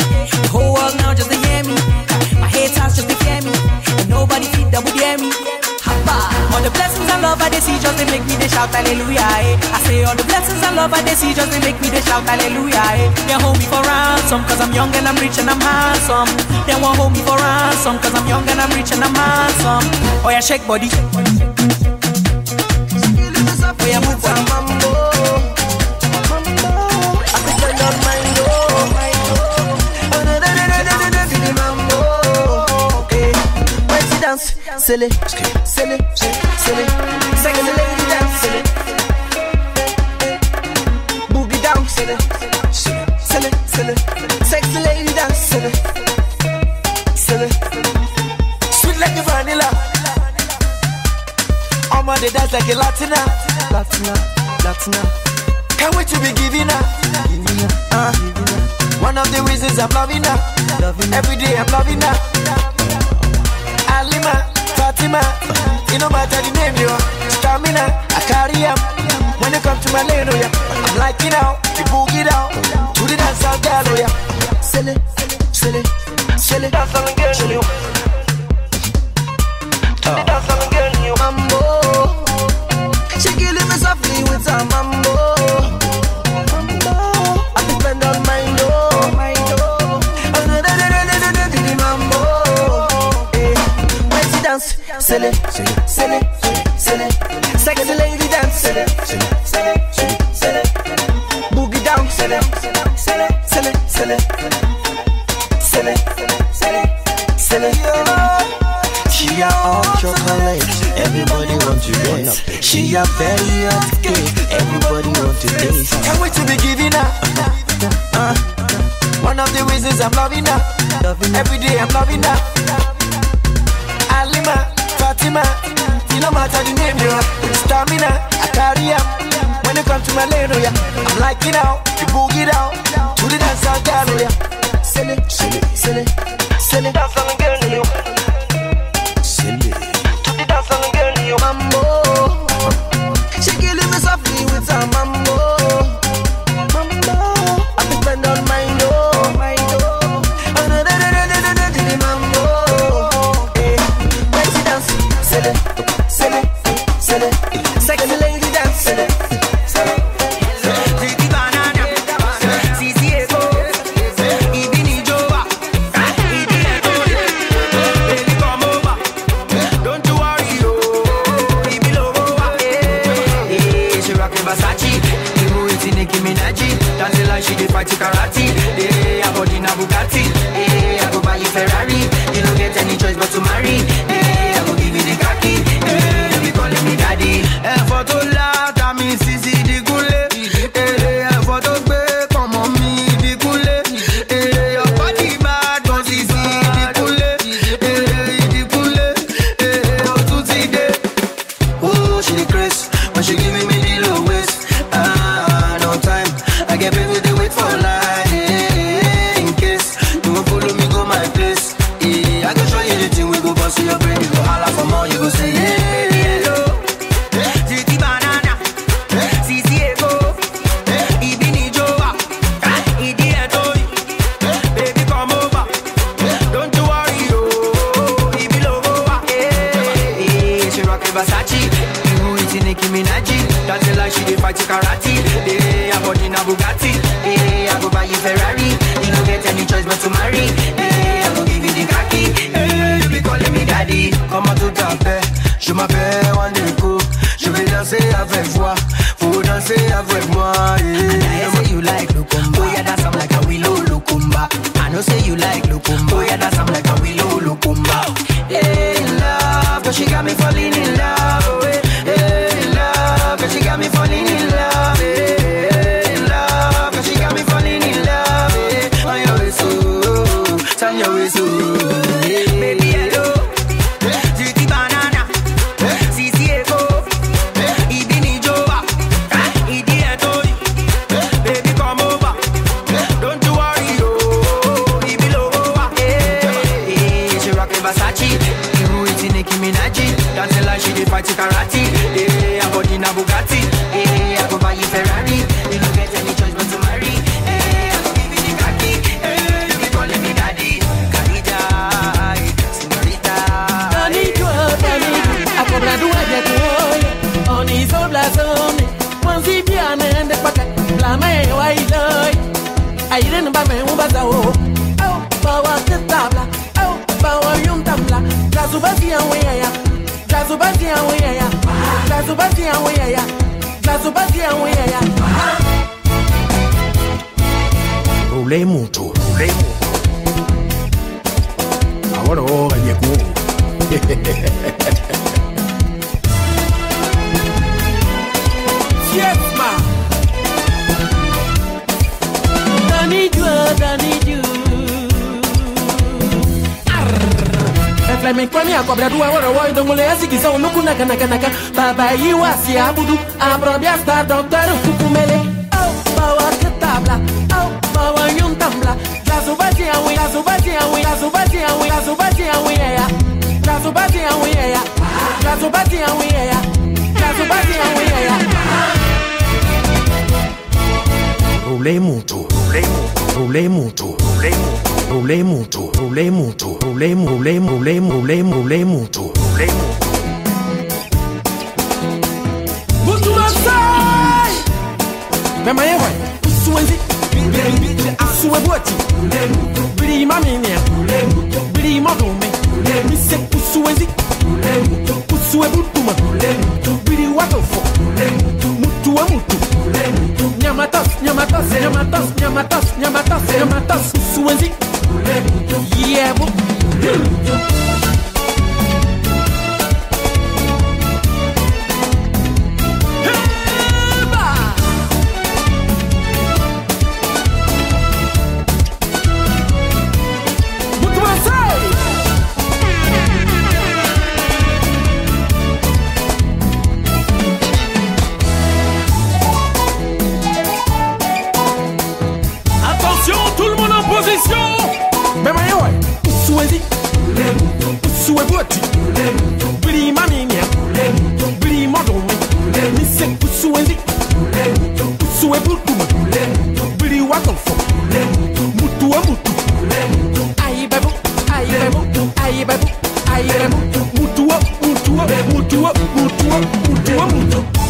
whole world now just they hear me. Ha. My haters just they fear me. And nobody fit that would hear me. Ha. All the blessings and love I they see just they make me they shout hallelujah. I say all the blessings and love I they see just they make me they shout hallelujah. They hold me for ransom cause I'm young and I'm rich and I'm handsome. They won't hold me for ransom cause I'm young and I'm rich and I'm handsome. Oh yeah, shake body. Oh yeah, move body. I could turn your mind, oh. Oh, na-na-na-na-na-na-na, feel the mambo, okay. When she dance, silly, silly, silly. Second lady dance, silly. Boogie down, silly, silly, silly. Sexy lady dance, silly, silly. Sweet like a vanilla. Oh my, they dance like a Latina. Latina, Latina. Can't wait to be giving up. One of the reasons I'm loving her. Every day I'm loving her. Alima, Fatima. You know my daddy name, yo. Stamina, I carry him. When you come to my lane, oh yeah. I'm liking out, you boogie down. To the dance out, girl, oh yeah. Silly, silly, silly. Dance on the girl, you. To the dance on the girl, you. Mambo. dance, silly, silly, silly. Sexy lady dance, silly, silly, silly. Boogie down, silly, silly, silly, silly, silly, silly, silly. She a hot chocolate, everybody want to dance. She a very hot cake, everybody want to taste. Can't wait to be giving her. One of the reasons I'm loving her. Every day I'm loving her. Alima, Fatima, you know matter the name, yeah. Stamina, I carry up. When you come to my lane, yeah, I'm like it out, you boogie it out to the dance I'll carry, yeah. Silly, silly, silly, silly. Dance on the girl in you. Silly. To the dance on the girl in you. Mambo, she killing me softly with her mambo. Mambo, I think I don't mind, oh. She dey fight to karate, eh? I bought in a Bugatti, eh? I go buy you Ferrari. You don't get any choice but to marry, eh? I go give you the khaki, eh? You be calling me daddy. Eh, for to laugh, I mean, sisi di gule, eh? For to be, come on me di gule, eh? Your body bad, don't sisi di gule, eh? Di gule, eh? Oh, to see day. Ooh, she the crisp, when she give me the low waist. Ah, no time, I get baby. She dey fight to karate, eh? I bought in a Bugatti, eh? I go buy you Ferrari. You don't get any choice but to marry, eh? I go give you the khaki, eh? You be calling me daddy. Comment tout à fait, je m'appelle Wandeko. Je vais danser avec toi, faut danser avec moi. I say you like Lukumba, oh yeah, that's I'm like a willow Lukumba. I know say you like Lukumba, oh yeah, that's I'm like a willow Lukumba. In love, but she got me falling in love. She got me falling in love, eh? In love, cause she got me falling in love, eh? On your way so, turn your way so, eh? Baby hello, juicy banana, sisi eko, ibini joa, idi etoi, baby come over, don't you worry oh, ibi lowa, eh? She rockin' Versace, iru iti Nicki Minaj, dancing like she dey fight to karate, eh? In a Bugatti, eh? I go buy you Ferrari. You don't get any choice but to marry, eh? I go give you the khaki, eh? You be calling me daddy. Carita, señorita. A cobra dua de tu hoy. Oni soblazone. Juan si pianen de paca. Flameo ailoy. Airen bame un bazao. Oh, bawa te tabla. Oh, bawa yun tabla. Casubati awaya. Jazubati and we are, Jazubati and we are, Jazubati and we are. Rule mucho, rule mucho. Ahora llegó. Yes, ma. Danny Joe. Flamenco minha cobra do agora o então mulher se quiser no cu na cana baba e o abudu a própria está doutor cucumele oh bawa que tabla oh bawa um tabla Rolei muito Rolei muito, rolei muito, rolei, rolei, rolei, rolei, rolei muito, rolei muito. Muito lançai! Vem amanhã, vai! Suenzi! Suebote! Brima minha! Brima do meu! Me seco, suenzi! Sweaty, Billy Maninia, Billy Model, Missing Pusueli, Pusuebu, Billy Waterfall, Mutuamutu, Aibabu, Aibabu, Aibabu, Aibabu, Mutua, Mutua, Mutua, Mutua, Mutua, Mutua.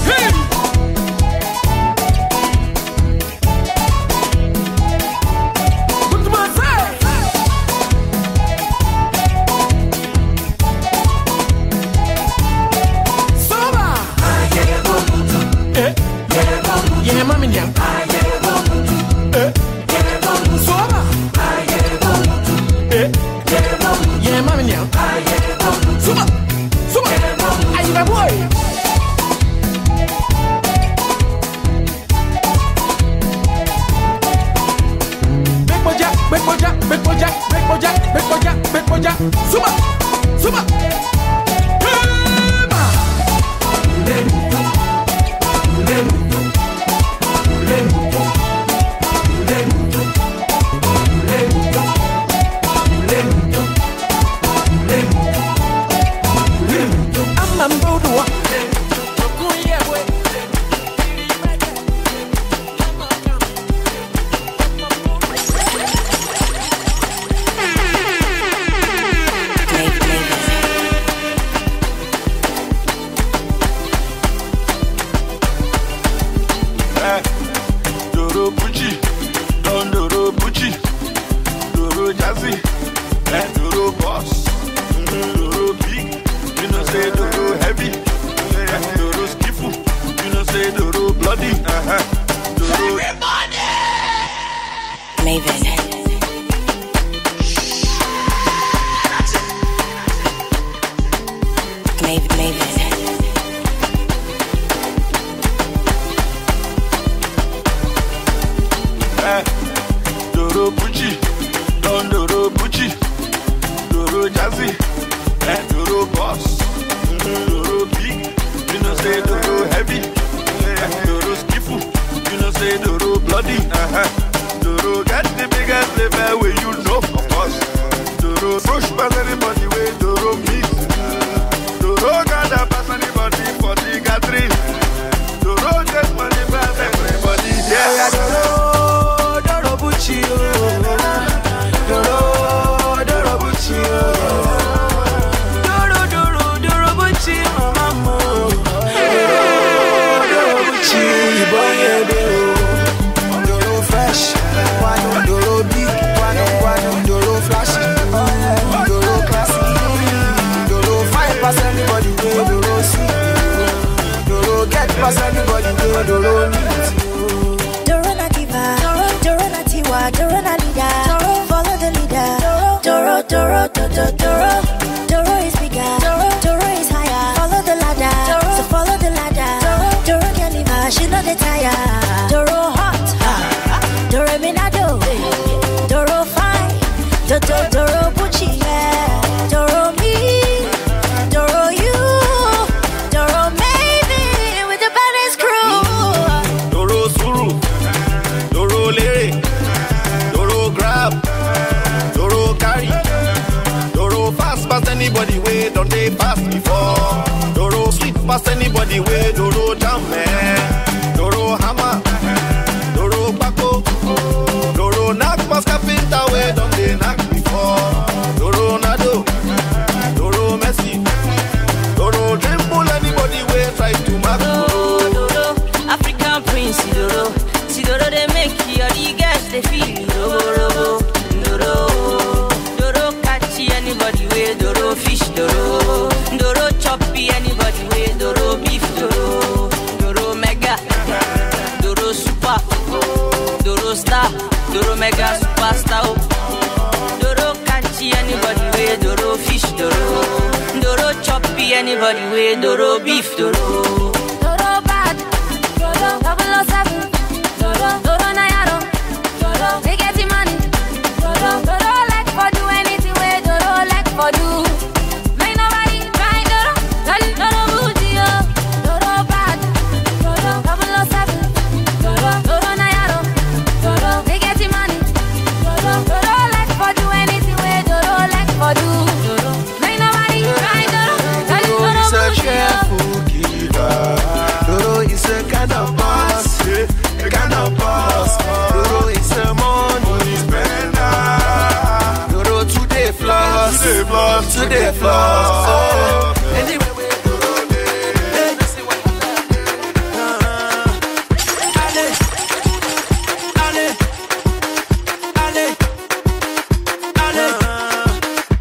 to the floor. Anyway, we do this. Ale,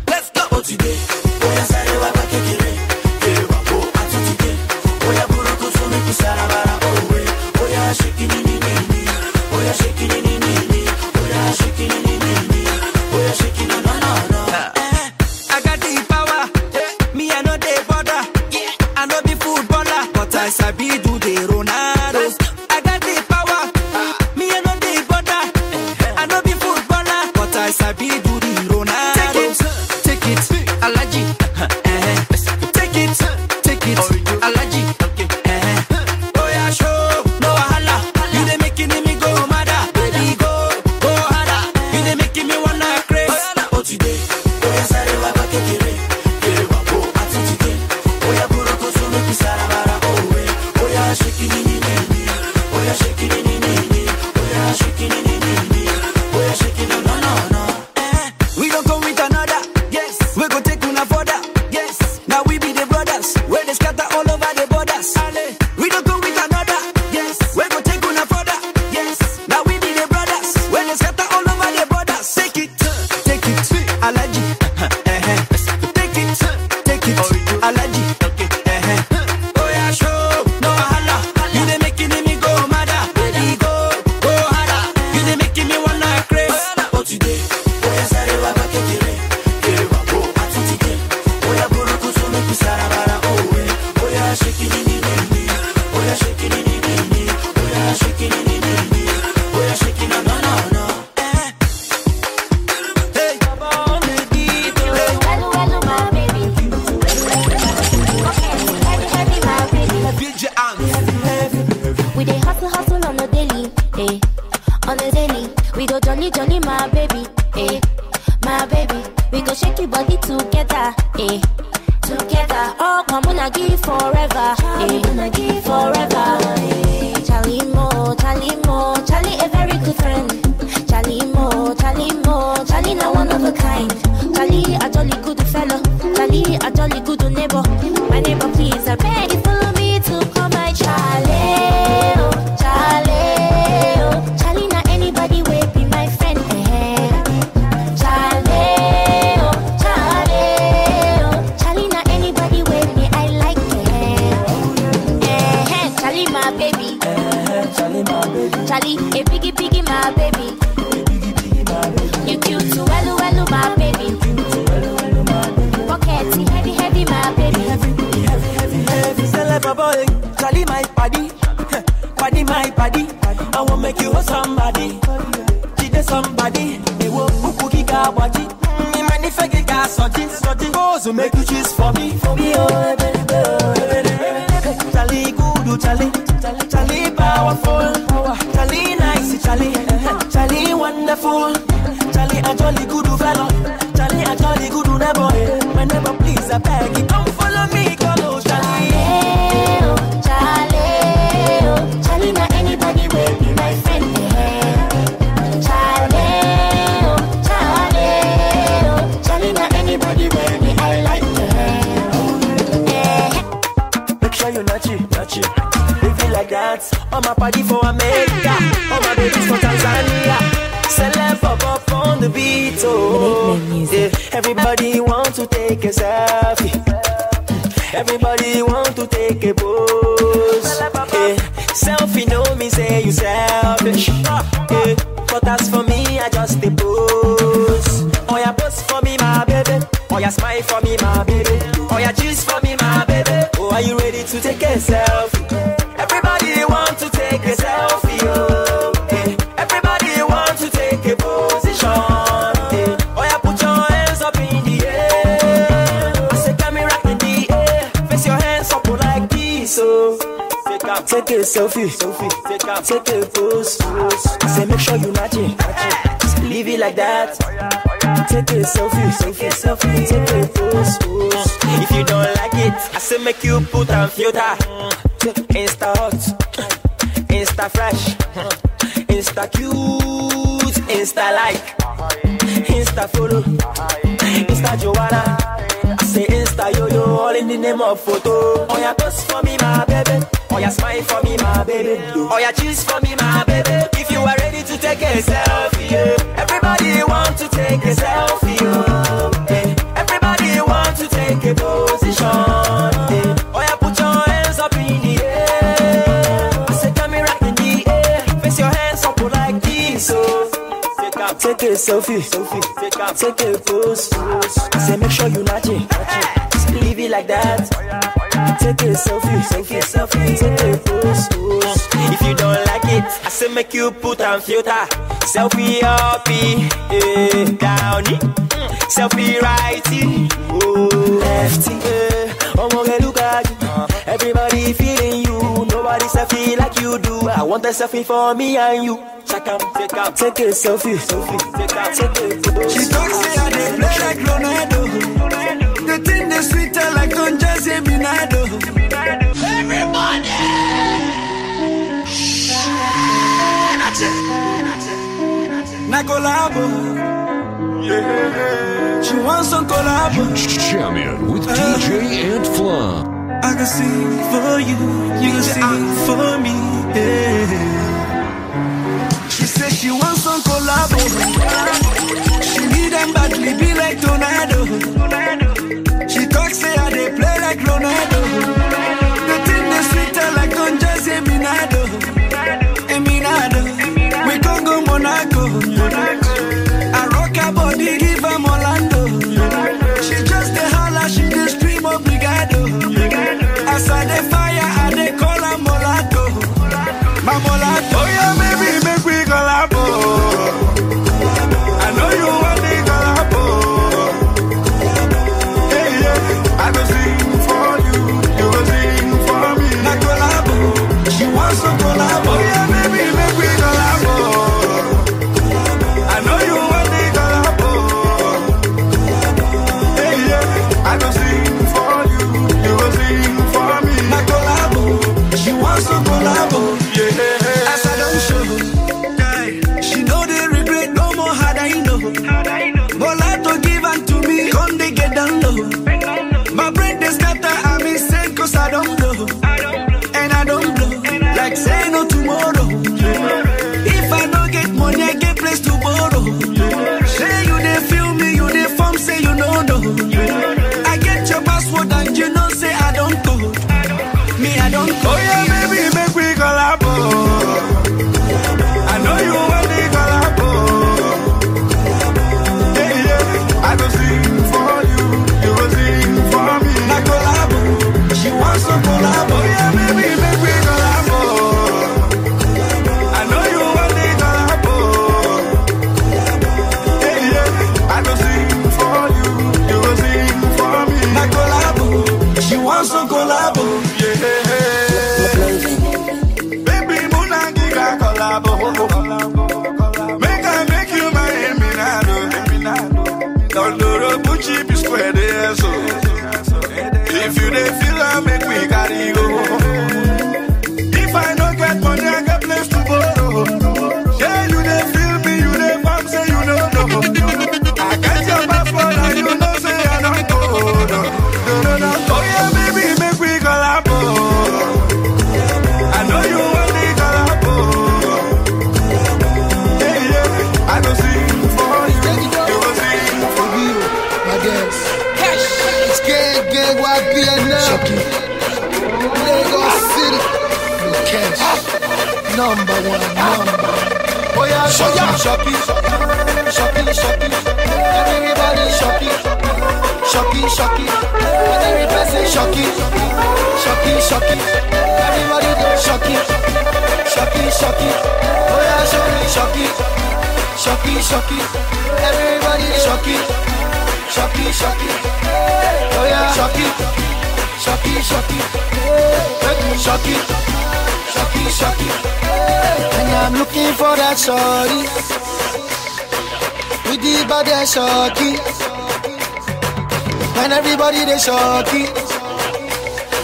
let's go for today. Oya sarewa kwa kekere, kere wa ko atutike. Oya buru kusumi kusara bara owe. Oya shiki ni ni ni. Oya shiki ni ni ni. Oya shiki ni ni ni. Oya shiki na na na na. I sabi do the Ronaldos. I got the power. Me I know the border. I know be footballer, but I sabi do the Ronaldos. Take it, Alaji. Take it, take it, Alaji. Oh yeah, show no wahala. You dey making me go madder, baby go go harder. You dey making me wanna craze. Oh today, oh yeah, sorry wa ba kekere, kere wa go atutike. Oh yeah, buru kusumi kusara bara. Oya shake it, ni ni. Oya shake it, ni ni. Oya shake it, ni ni. Oya shake it, no no no. We gon' go with another. Yes, we gon' take una further. Yes, now we be the brothers. Where they scatter all over the borders. We gon' go with another. Yes, we gon' take una further. Yes, now we be the brothers. Where they scatter all over the borders. Take it, Alaji. Take it, take it, Alaji. Oya show. Selfie, take a pose. I say make sure you match it, leave it like that. Take a selfie, take a pose. If you don't like it, I say make you put on filter. Insta hot, Insta fresh, Insta cute, Insta like, Insta follow, Insta Joanna. Say Insta yo-yo all in the name of photo. Oh yeah, toast for me my baby. Oh yeah, smile for me my baby. Oh yeah, cheese for me my baby. If you are ready to take a selfie, yeah. Everybody want to take a selfie, yeah. Everybody want to take a position, yeah. Oh yeah, put your hands up in the air. I say camera in the air. Face your hands up like this, so. Take a selfie, take a pose. I say make sure you nudge it, leave it like that. Take a selfie, take a pose. If you don't like it, I say make you put on filter. Selfie up, downy, selfie righty, lefty. Look at you. Everybody feeling you, nobody selfie like you do. I want a selfie for me and you. Take a selfie, take a. She talks say I dey play like Ronaldo. The thing dey sweet her like Don Jazzy Minado. Everybody, na collabo. Yeah, she wants some collabo. Jam it with DJ Ant Flahn. I can sing for you, you can sing for me. Yeah. Say she wants some collabo. She need them badly, be like tornado. She talks say I dey play like Ronaldo. The thing dey sweet her like Don Jazzy Minado. We can go Monaco. I rock her body, give her Orlando. She just dey holler, she dey scream obrigado. As I dey fire, I dey call her Molato. My Molato, oh yeah, baby, make we.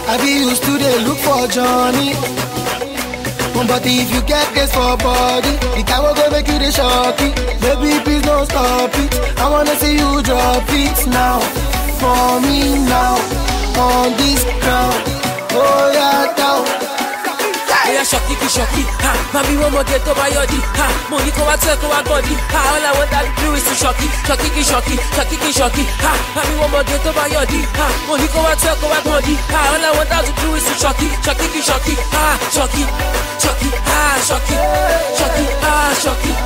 I be used to they look for Johnny. But if you get this for body, the guy will go make you the shocky. Baby, please don't stop it. I wanna see you drop it now. for me now, on this ground, oh yeah, down. Yeah, shocky, ha, mommy, one more get over your D, ha, money, go out, circle, I got D, ha, all I want that do is to shocky, ha, mommy, one more get over your D, ha, money, go out, circle, I got D, ha, all I want that to do is to shocky, ha, shocky, ha, shocky, ha, shocky, ha, shocky, ha, shocky.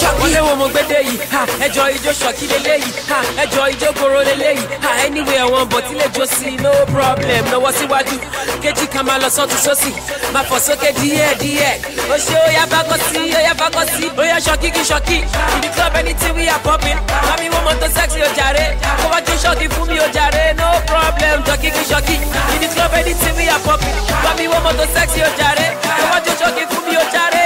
Shocky, I want my day. Ha, enjoy your shocky delay. Ha, enjoy your goro delay. Ha, anywhere I want, but let just see no problem. No what's it what you? Keji kamalo sotu sosi. Ma poso keji die. Oh show ya bagosi, Oh ya shocky. In the club anything we are popping. Mami want to sexy ojare. Come watch shocky for me ojare. No problem. Shocky. In the club anything we are popping. Mami want to sexy ojare. Come watch shocky for me ojare.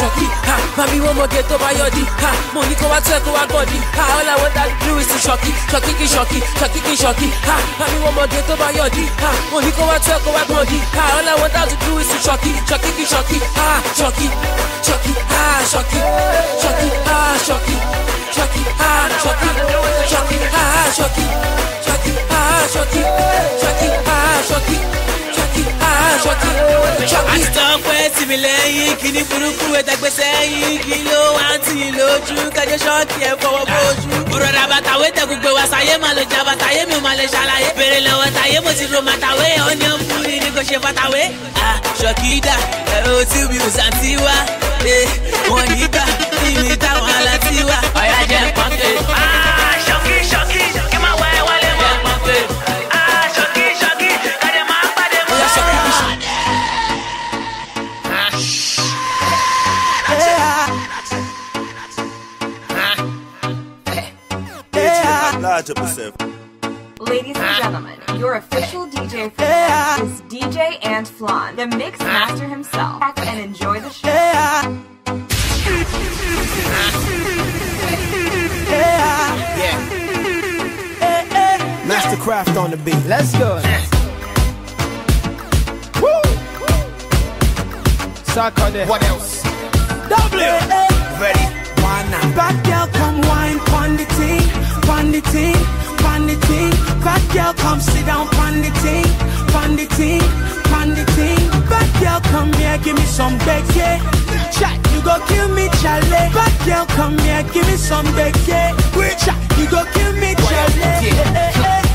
Shocky, ha, mommy, one more get over your D, ha, money, go out, circle, I got D, ha, all I want that do is to shocky, ha, mommy, one more get over your D, ha, money, go out, circle, I got D, ha, all I want that to do is to shocky, ha, shocky, ha, shocky, ha, shocky, ha, shocky, ha, shocky, ha, I stop where to be laying, can you put a saying, Kilo, Auntie, Loju, can you shot here for a boat? Urabata, wait, I could go as I am, Malaysia, but I am in Malaysia, I am very low, and I am with you, Mataway, on your food, negotiate Mataway. Ah, Shakida, oh, Tibius, and Tiwa, eh, Monita, Timita, Malatiwa, I am Pante. Ah, Shaki, come away, while I'm Pante. Ladies and gentlemen, your official DJ for tonight is DJ Ant Flahn, the mix master himself. And enjoy the show. Yeah. Mastercraft on the beat. Let's go. Woo! Sarkodie. What else? W. Ready? Bad girl, come wine, pan the ting. Bad girl, come sit down, pan the ting. Bad girl, come here, give me some beke. Chat, you go kill me, chale. Bad girl, come here, give me some beke. Chat, you go kill me, chale.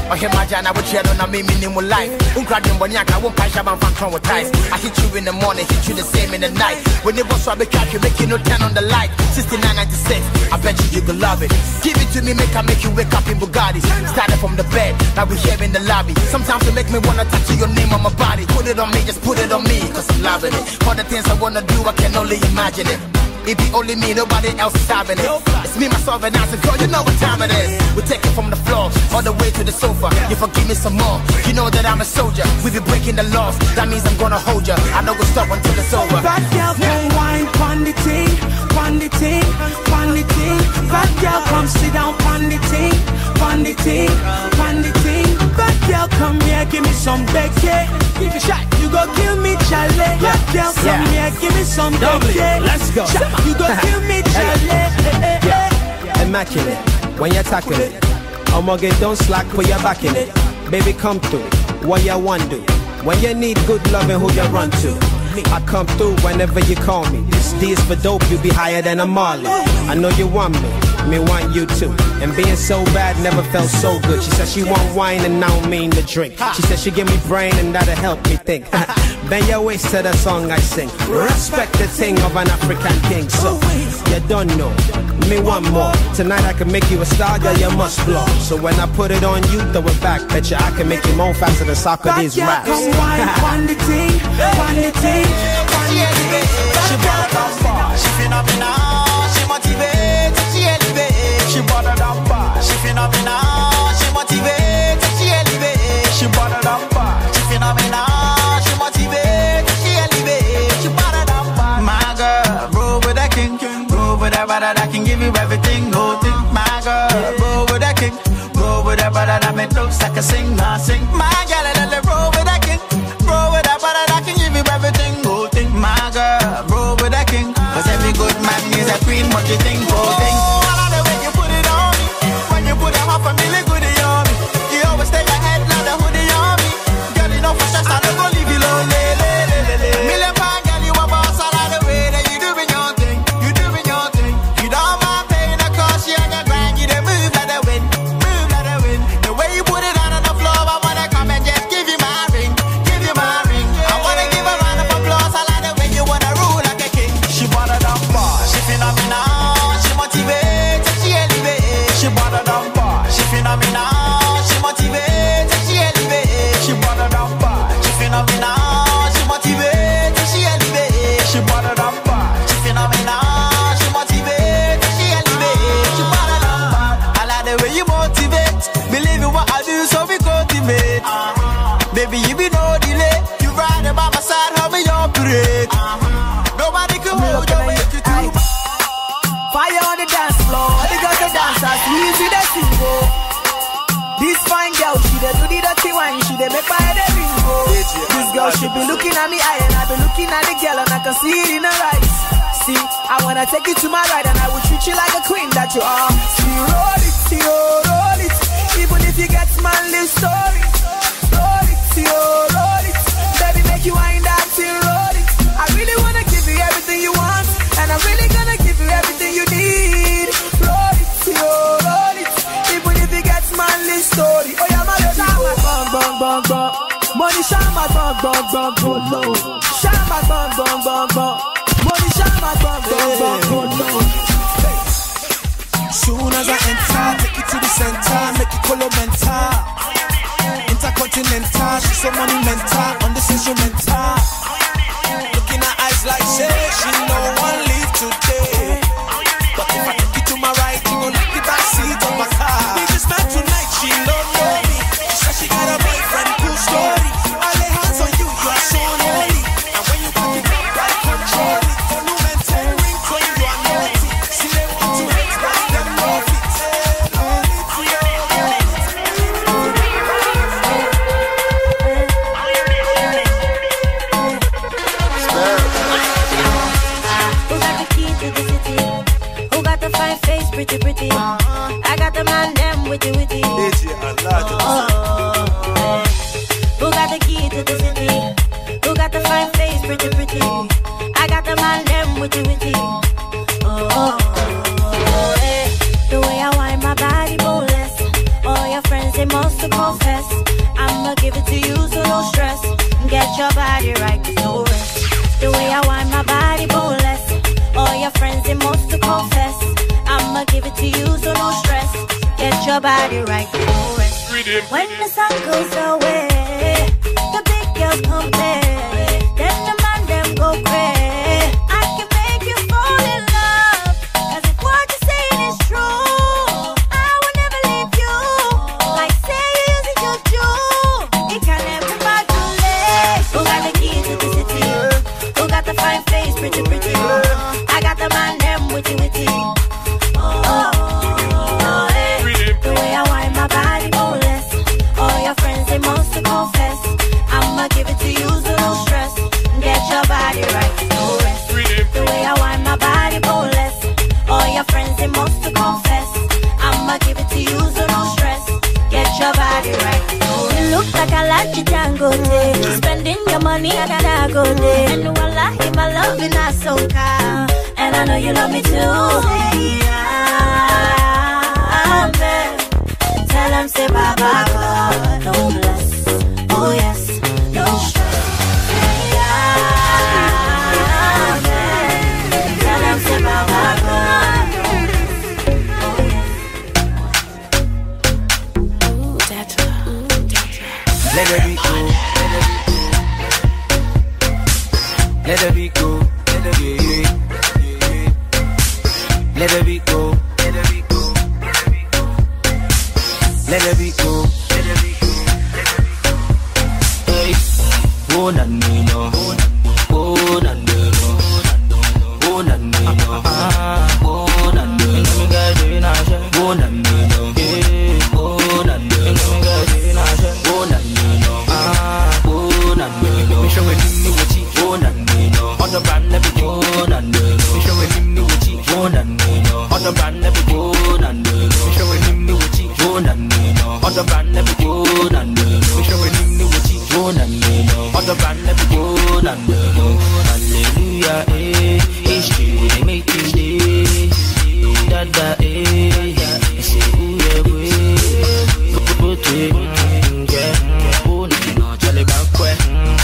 I imagine I would share on a minimal life. Uncrabbing Bonyaka won't pass up and traumatize. I hit you in the morning, hit you the same in the night. When it was rubber catch, you make you no turn on the light. 6996, I bet you could love it. Give it to me, make you wake up in Bugatti. Started from the bed, now we here in the lobby. Sometimes you make me wanna tattoo your name on my body. Put it on me, just put it on me, cause I'm loving it. All the things I wanna do, I can only imagine it. It be only me, nobody else is having it. It's me, myself, and I said, girl, you know what time it is. We take it from the floor, all the way to the sofa. You forgive me some more, you know that I'm a soldier. We be breaking the laws, that means I'm gonna hold ya. I know we'll stop until it's over. Bad girl, come wine, pan the ting. Bad girl, come sit down, pan the ting. Bad girl, come here, give me some bacon. Give a shot, you go kill me, chale. Bad girl, come here, give me some bacon. Let's go. You gon' kill me, chale. Immaculate, when you're tackling it. Omoge, don't slack, put your back in it. Baby, come through, what you want do. When you need good loving, who you run to. I come through whenever you call me. This D is for dope, you be higher than a Marley. I know you want me want you too. And being so bad never felt so good. She said she want wine and I don't mean to drink. She said she give me brain and that'll help me think. Bend your waist to the song I sing. Respect the thing of an African king. So, you don't know, me want more. Tonight I can make you a star, girl, you must blow. So when I put it on you, throw it back. Bet you I can make you more faster than Socrates raps. Bad girl, come wine, pan the ting. She brought it down far, she phenomenal, she motivate, she elevate. She brought it down far, she phenomenal, she motivate, she elevate. She brought it down far, she phenomenal. I can give you everything, no thing, my girl. Roll with that king, roll with that brother that make looks like a sing, nothing. My girl, let it roll with that king, roll with that brother that can give you everything, no She dey do the dirty wine, she dey make my head ring go. This girl, she be looking at me eye, and I be looking at the girl, and I can see it in her eyes. See, I wanna take you to my ride, and I will treat you like a queen that you are. See, roll it, see, oh, roll it. Even if you get my little story, roll it, see, oh, roll it. Baby, make you wind up, see, roll it. I really wanna give you everything you want, and I'm really gonna give you everything you need. Roll it, see, oh, roll it. Even if you get my little story, oh yeah, my little bang, bang, bang, bang. Money shine my bang, bang, bang, go low. Shine my bang, bang, bang, bang. Money shine my bang, bang, bang, go low. Soon as I enter, take it to the center, make it colomental. Intercontinental, she's so monumental on this instrumental. Looking her eyes like she no one leave today. But if I take it to my right, you gon' like the back seat of my car. We just met tonight, she don't know me. She said she got a boyfriend, cool story. I lay hands on you, you are so lonely. And when you put it up, I control it. Monumental ring when you are naughty. See they want to hate, but them love it. Pretty, pretty. I got the man, them witty, witty. DJ Ant Flahn. Who got the key to the city? Who got the fine face? Pretty, pretty. I got the man, them witty, witty. Oh, eh. The way I wind my body, boneless. All your friends, they must confess. I'ma give it to you, so no stress. Get your body right, no rest. The way I wind my body, boneless. All your friends, they must confess. I'ma give it to you, so no stress. Get your body right, no rest. When the sun goes away, the big girls come play. Then the man them go crazy. I can make you fall in love, 'cause if what you're saying is true, I will never leave you. Like say you using your Jew, it can never modulate. Who got the key to the city? Who got the fine face, pretty, pretty? I got the man them witty, witty. Spending your money, I gotta go there. And voila, in my love, in our soul car. And I know you love me too. Yeah, babe. Tell them, say, Baba God, don't bless. Oh, yes, no stress. Yeah, babe. Tell them, say, Baba God. Let the beat go, let the beat go, let the beat go, let the beat go, let the beat go, let the beat go, let the beat go. Oh na no, oh na no, oh na no, oh na no, oh na no. On the brand every go and do. We show him new cheek go and do. On the brand every go and do. We show him new cheek go and do. On the brand every go and do. We show him new cheek go and do. On the brand every go and do. Hallelujah, eh? Each day make each day. Da da eh? Yeah, say who ya we? Put it in there. Oh no, Charlie Banquet,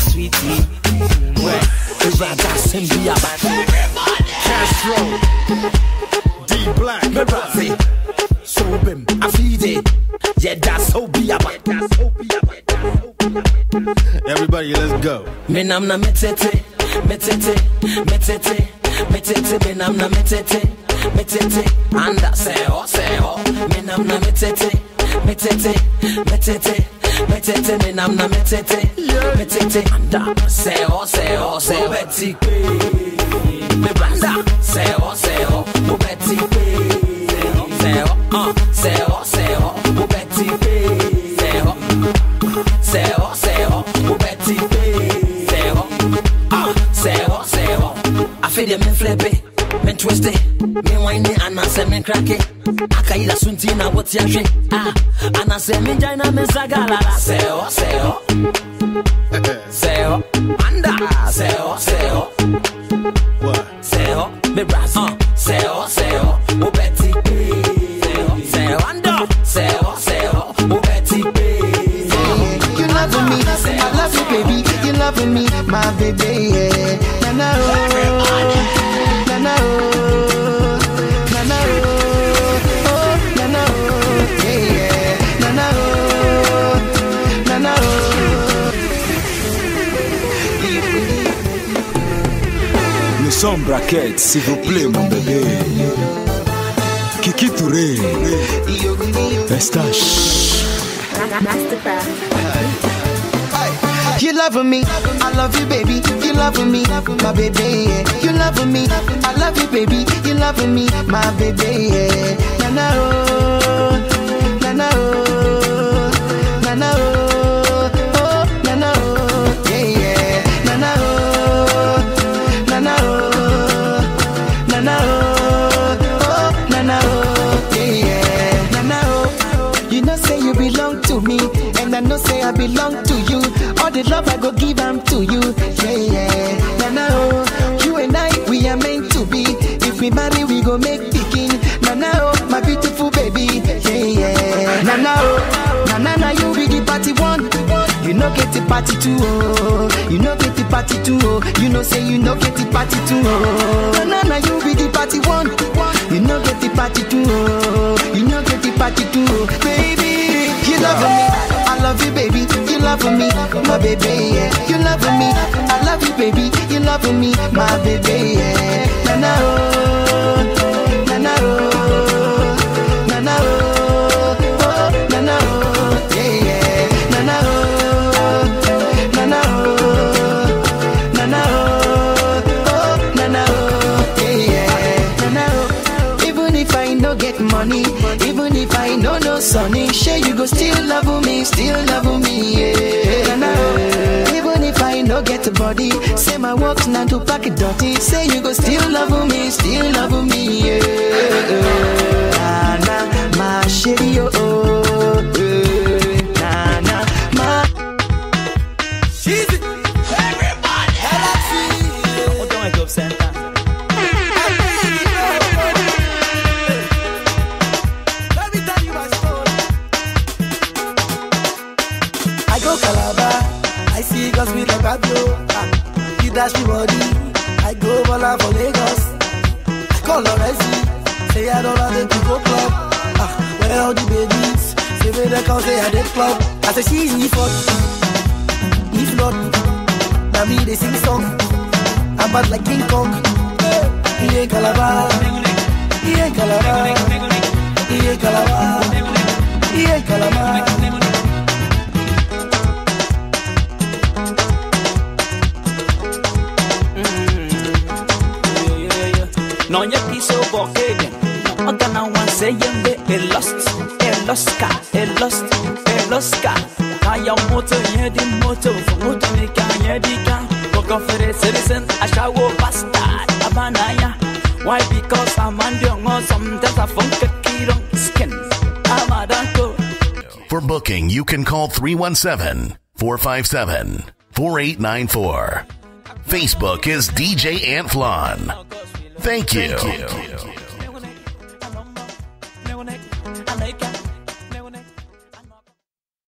sweetie. Castro, D Black, Merazi, so bim, Afide, yeah that's how be about. Everybody, let's go. Me nam na metete, metete, metete, metete. Me nam na metete, metete, anda seho seho. Me nam na metete, metete, metete. Metete me nam na metete, metete anda seho seho seho beti pe me banda seho seho mo beti pe seho seho seho mo beti pe seho. feel them in flippy, men twist it, men whine it, and I say men crack it. I can't even swim in a water tree. Ah, and I say men join a men sagalala. Seo, seo, seo, anda. Seo, seo, what? Seo, me brass. Seo, seo, ubeti. Seo, anda. Seo, seo, ubeti. You loving me, I love you, baby. You loving me, my baby. Yeah. Nana oh, nana oh, nana oh, oh nana oh, yeah, yeah. Nana oh, nana oh. Nous sommes braquettes, s'il vous plaît mon bébé. Kiki Touré, Estache. You loving me, I love you, baby. You loving me, my baby. Yeah. You loving me, I love you, baby. You loving me, my baby. Yeah. Nana oh, nana oh, nana oh, oh nana oh, yeah, yeah. Nana oh, nana oh, nana oh, oh nana oh, yeah, yeah. Nana oh, you know say you belong to me, and I know say I belong to you. The love I go give them to you, yeah, yeah. Nana oh, you and I, we are meant to be. If we marry, we go make picking. Nana oh, my beautiful baby, yeah, yeah. Nana oh, nana, you be the party one. You know get the party two, oh. You know get the party two, oh. You know say you know get the party two, oh. Nana, you be the party one. You know get the party two, oh. You know get the party two, oh. Baby, you love me. I love you, baby. You love me, my baby. Yeah. You love me. I love you, baby. You love me, my baby. Yeah. Nana oh, nana oh, nana oh, oh nana oh, yeah, yeah. Nana oh, nana oh, nana oh, oh nana oh, yeah, yeah. Nana oh. Even if I no get money, even if I no sunny, sure you go still love me. Still love me, yeah. Nana oh, even if I no get a body, say my walk's not to pack it dirty. Say you go still love me, yeah. Nana, my shitty oh, oh, yeah. Nana, my. She's it. Everybody, hello. What do I go center? Dash me body, I go balla for Lagos. I call her Resi, say I don't want them to go club. Ah, where all the babies? Say where they come, say I dey club. I say she's if not, if not. Now me they sing song, I'm bad like King Kong. He ain't Calabar, he ain't Calabar, he ain't Calabar, he ain't Calabar. No ya piso bokeh, no gonna want say yem be eloska. Kaya moto yedi moto, moto nika yedi ka. Boko fere citizen, ashawo bastard, abanaya. Why because I'm under sometimes I funk kirong skin. Amadanko. For booking, you can call 317-457-4894. Facebook is DJ Ant Flahn. Thank you.